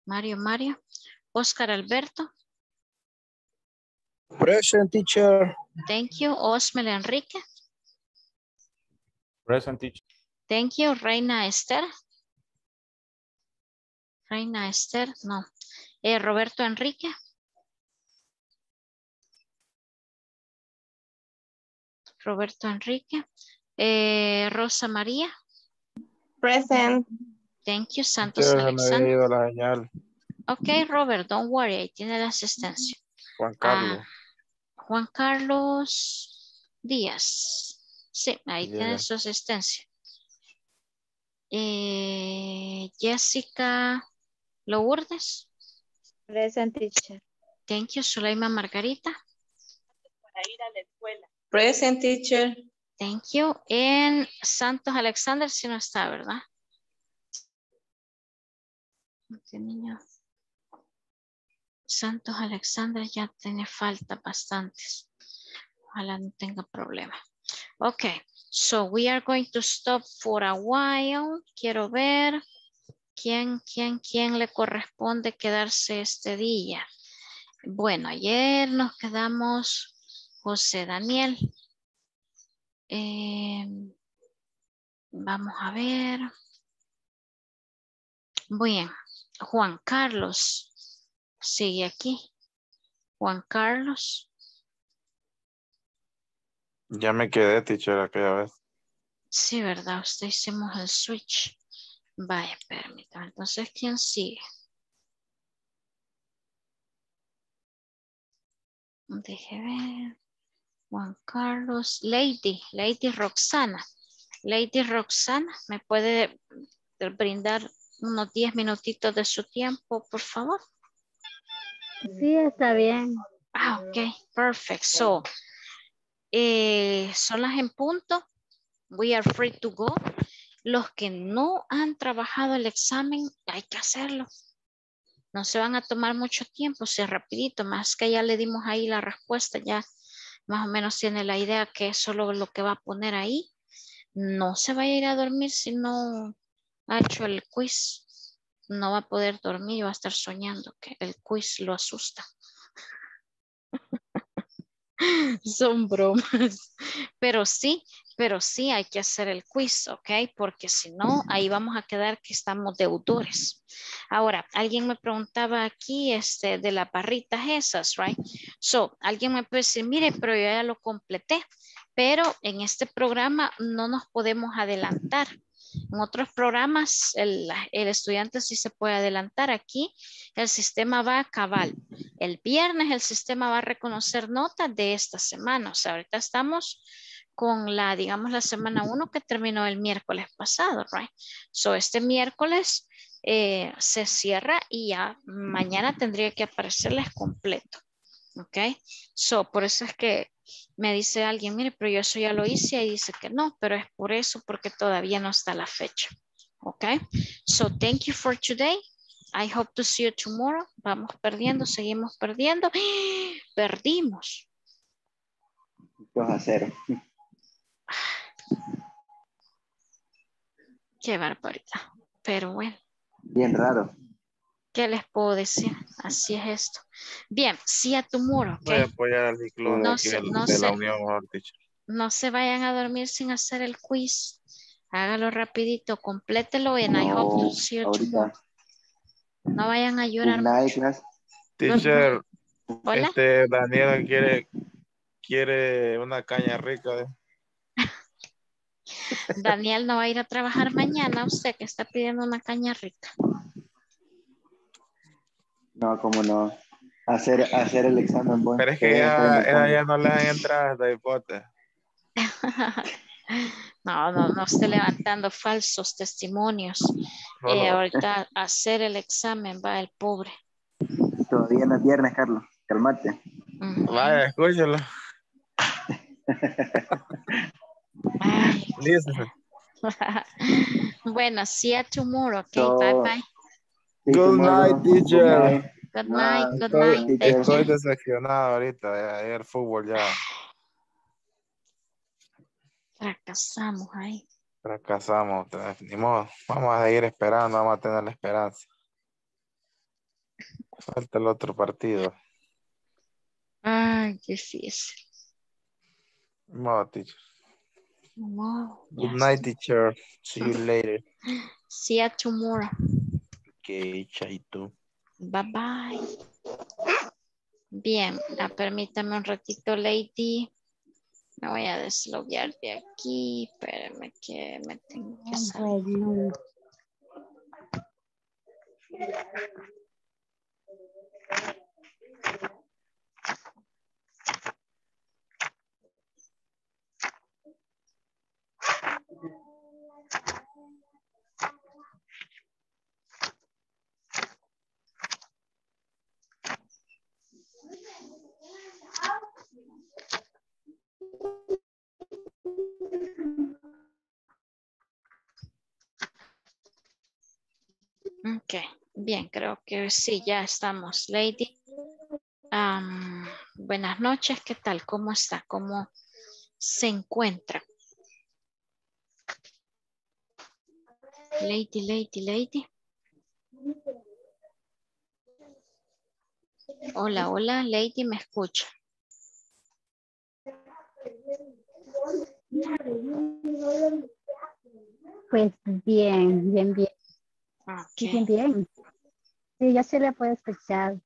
Mario. Oscar Alberto. Present, teacher. Thank you. Osmel Enrique. Present, teacher. Thank you. Reina Esther. Reina Esther, no. Roberto Enrique. Roberto Enrique. Rosa María. Present. Thank you, Santos Alexander. Okay, Robert, don't worry. Ahí tiene la asistencia. Juan Carlos. Juan Carlos Díaz. Sí, ahí tiene su asistencia. Jessica Lourdes. Present, teacher. Thank you, Suleima Margarita. Para ir a la escuela. Present, teacher. Thank you. And Santos Alexander, si no está, ¿verdad? Este niño. Santos Alexander ya tiene falta bastantes. Ojalá no tenga problema. Okay, so we are going to stop for a while. Quiero ver quién le corresponde quedarse este día. Bueno, ayer nos quedamos José Daniel. Vamos a ver. Muy bien. Juan Carlos sigue aquí. Juan Carlos. Ya me quedé, teacher, aquella vez. Sí, ¿verdad? Usted hicimos el switch. Vaya, permítame. Entonces, ¿quién sigue? Deje ver. Juan Carlos. Lady Roxana. Lady Roxana, ¿me puede brindar unos 10 minutitos de su tiempo, por favor? Sí, está bien. Ah, ok, perfect. So, son las en punto. We are free to go. Los que no han trabajado el examen, hay que hacerlo. No se van a tomar mucho tiempo, sea rapidito. Más que ya le dimos ahí la respuesta, ya más o menos tiene la idea que es solo lo que va a poner ahí. No se vaya a ir a dormir si no ha hecho el quiz. No va a poder dormir y va a estar soñando que el quiz lo asusta. Son bromas. Pero sí hay que hacer el quiz, ¿ok? Porque si no, ahí vamos a quedar que estamos deudores. Ahora, alguien me preguntaba aquí de las barritas esas, right? So, alguien me puede decir, mire, pero yo ya lo completé. Pero en este programa no nos podemos adelantar. En otros programas el estudiante sí se puede adelantar. Aquí el sistema va a cabal. El viernes el sistema va a reconocer notas de esta semana. O sea, ahorita estamos con la, digamos, la semana 1 que terminó el miércoles pasado, right? So, este miércoles se cierra y ya mañana tendría que aparecerles completo. Ok, so, por eso es que me dice alguien, mire, pero yo eso ya lo hice y dice que no, pero es por eso, porque todavía no está la fecha. Ok, so thank you for today. I hope to see you tomorrow. Vamos perdiendo, seguimos perdiendo. Perdimos. 2-0. Qué barbaridad, pero bueno. Bien raro. ¿Qué les puedo decir? Así es esto. Bien, sí a tomorrow. Okay. Voy a apoyar al ciclo de la Unión. No se vayan a dormir sin hacer el quiz. Hágalo rapidito, complételo en I hope to see you tomorrow. No vayan a llorar. Teacher, ¿hola? Daniela quiere una caña rica. Daniel no va a ir a trabajar mañana, usted que está pidiendo una caña rica. No, como no. Hacer el examen. Bueno. Pero es que ya no le dan entradas de hipótesis. No esté levantando falsos testimonios. Ahorita hacer el examen va el pobre. Todavía no es viernes, Carlos. Calmate. Vaya, escúchalo. Listo. Bueno, see you tomorrow. Okay, so, bye bye. Good night, teacher. Good night, good night. Estoy decepcionado ahorita. El fútbol ya. Fracasamos ahí. Fracasamos. Ni modo. Vamos a seguir esperando. Vamos a tener la esperanza. Falta el otro partido. Ay, difícil. Ni modo, teacher. Wow. Good night, teacher. See you later. See you tomorrow. Okay, chaito. Bye bye. Bien, permítame un ratito, Lady. Me voy a desloguear de aquí. Espérame que me tengo que salir. Ok, bien, creo que sí, ya estamos, Lady. Buenas noches, ¿qué tal? ¿Cómo está? ¿Cómo se encuentra? Lady. Hola, Lady, ¿me escucha? Pues bien. Okay. Bien. Sí, ya se le puede escuchar.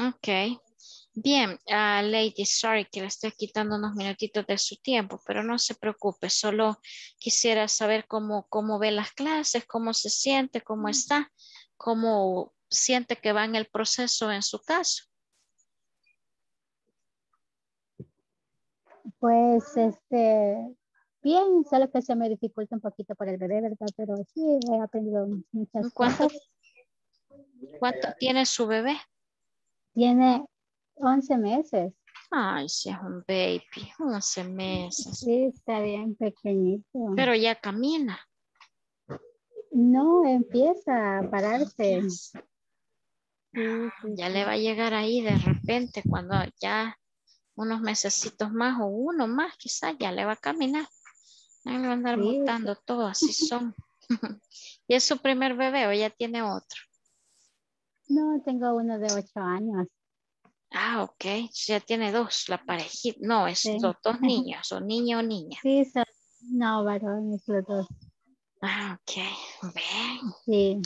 Ok. Bien, Lady, sorry que le estoy quitando unos minutitos de su tiempo, pero no se preocupe, solo quisiera saber cómo ve las clases, cómo se siente, cómo está, cómo siente que va en el proceso en su caso. Pues, bien, solo que se me dificulta un poquito por el bebé, ¿verdad? Pero sí, he aprendido muchas cosas. ¿Cuánto tiene su bebé? Tiene 11 meses. Ay, sí, es un baby, 11 meses. Sí, está bien pequeñito. Pero ya camina. No, empieza a pararse. Sí. Ya le va a llegar ahí de repente cuando ya unos mesecitos más o uno más quizás ya le va a caminar. Ahí lo andar montando todo, así son. ¿Y es su primer bebé o ya tiene otro? No, tengo uno de 8 años. Ah, ok. Ya tiene dos, la parejita. No, es dos niños, o niño o niña. Sí, son, no, varones, los dos. Ah, ok. Bien.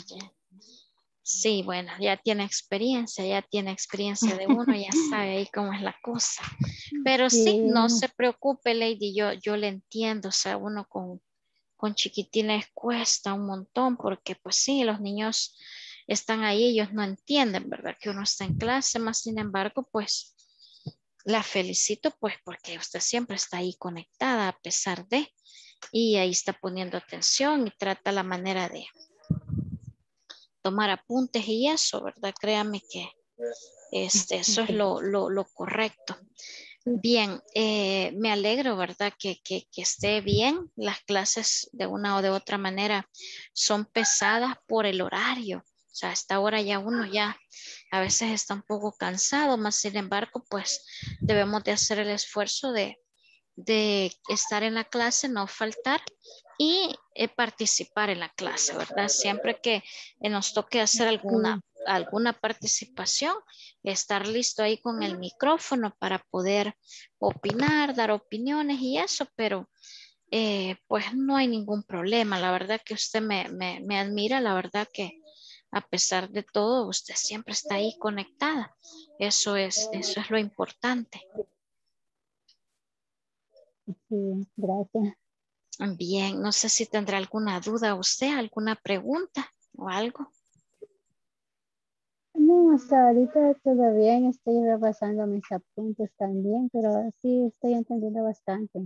Sí, bueno, ya tiene experiencia de uno, ya sabe ahí cómo es la cosa. Pero sí, no se preocupe, Lady, yo le entiendo, o sea, uno con chiquitines cuesta un montón, porque pues sí, los niños están ahí, ellos no entienden, ¿verdad? Que uno está en clase, más sin embargo, pues, la felicito, pues, porque usted siempre está ahí conectada a pesar de, y ahí está poniendo atención y trata la manera de tomar apuntes y eso, ¿verdad? Créame que eso es lo correcto. Bien, me alegro, ¿verdad? Que esté bien. Las clases de una o de otra manera son pesadas por el horario. O sea, a esta hora ya uno ya a veces está un poco cansado, más sin embargo, pues debemos de hacer el esfuerzo de estar en la clase, no faltar y participar en la clase, ¿verdad? Siempre que nos toque hacer alguna participación, estar listo ahí con el micrófono para poder opinar, dar opiniones y eso, pero pues no hay ningún problema. La verdad que usted me admira, la verdad que a pesar de todo, usted siempre está ahí conectada. Eso es lo importante. Sí, gracias. Bien, no sé si tendrá alguna duda usted, alguna pregunta o algo. No, hasta ahorita todo bien, estoy repasando mis apuntes también, pero sí estoy entendiendo bastante.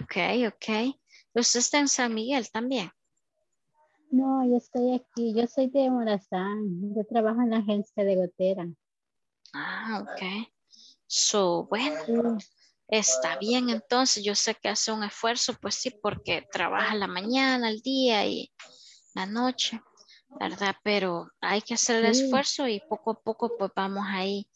Ok. ¿Usted está en San Miguel también? No, yo estoy aquí, yo soy de Morazán, yo trabajo en la agencia de Gotera. Ah, ok. Bueno. Sí. Está bien, entonces yo sé que hace un esfuerzo, pues sí, porque trabaja la mañana, el día y la noche, ¿verdad? Pero hay que hacer el esfuerzo y poco a poco pues vamos ahí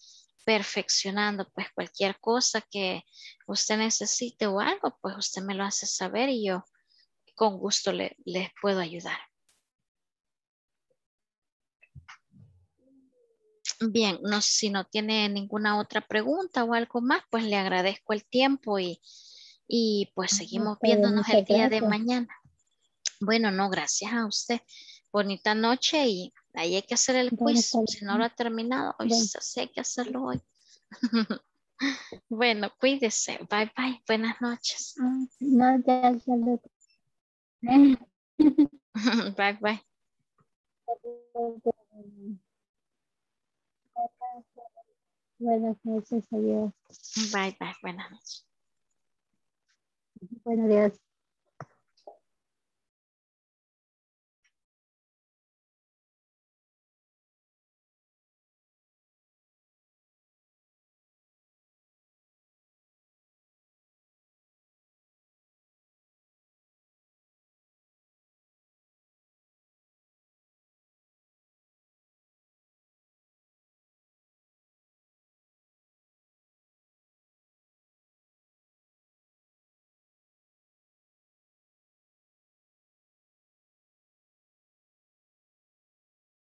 perfeccionando, pues cualquier cosa que usted necesite o algo, pues usted me lo hace saber y yo con gusto les puedo ayudar. Bien, si no tiene ninguna otra pregunta o algo más, pues le agradezco el tiempo y pues seguimos viéndonos el día de mañana. Bueno, no, gracias a usted. Bonita noche y ahí hay que hacer el quiz. Si no lo ha terminado, hoy hay que hacerlo hoy. Bueno, cuídese. Bye, bye. Buenas noches. No, gracias. Bye, bye. Buenas noches, adiós. Bye, bye. Buenas noches. Buenos días.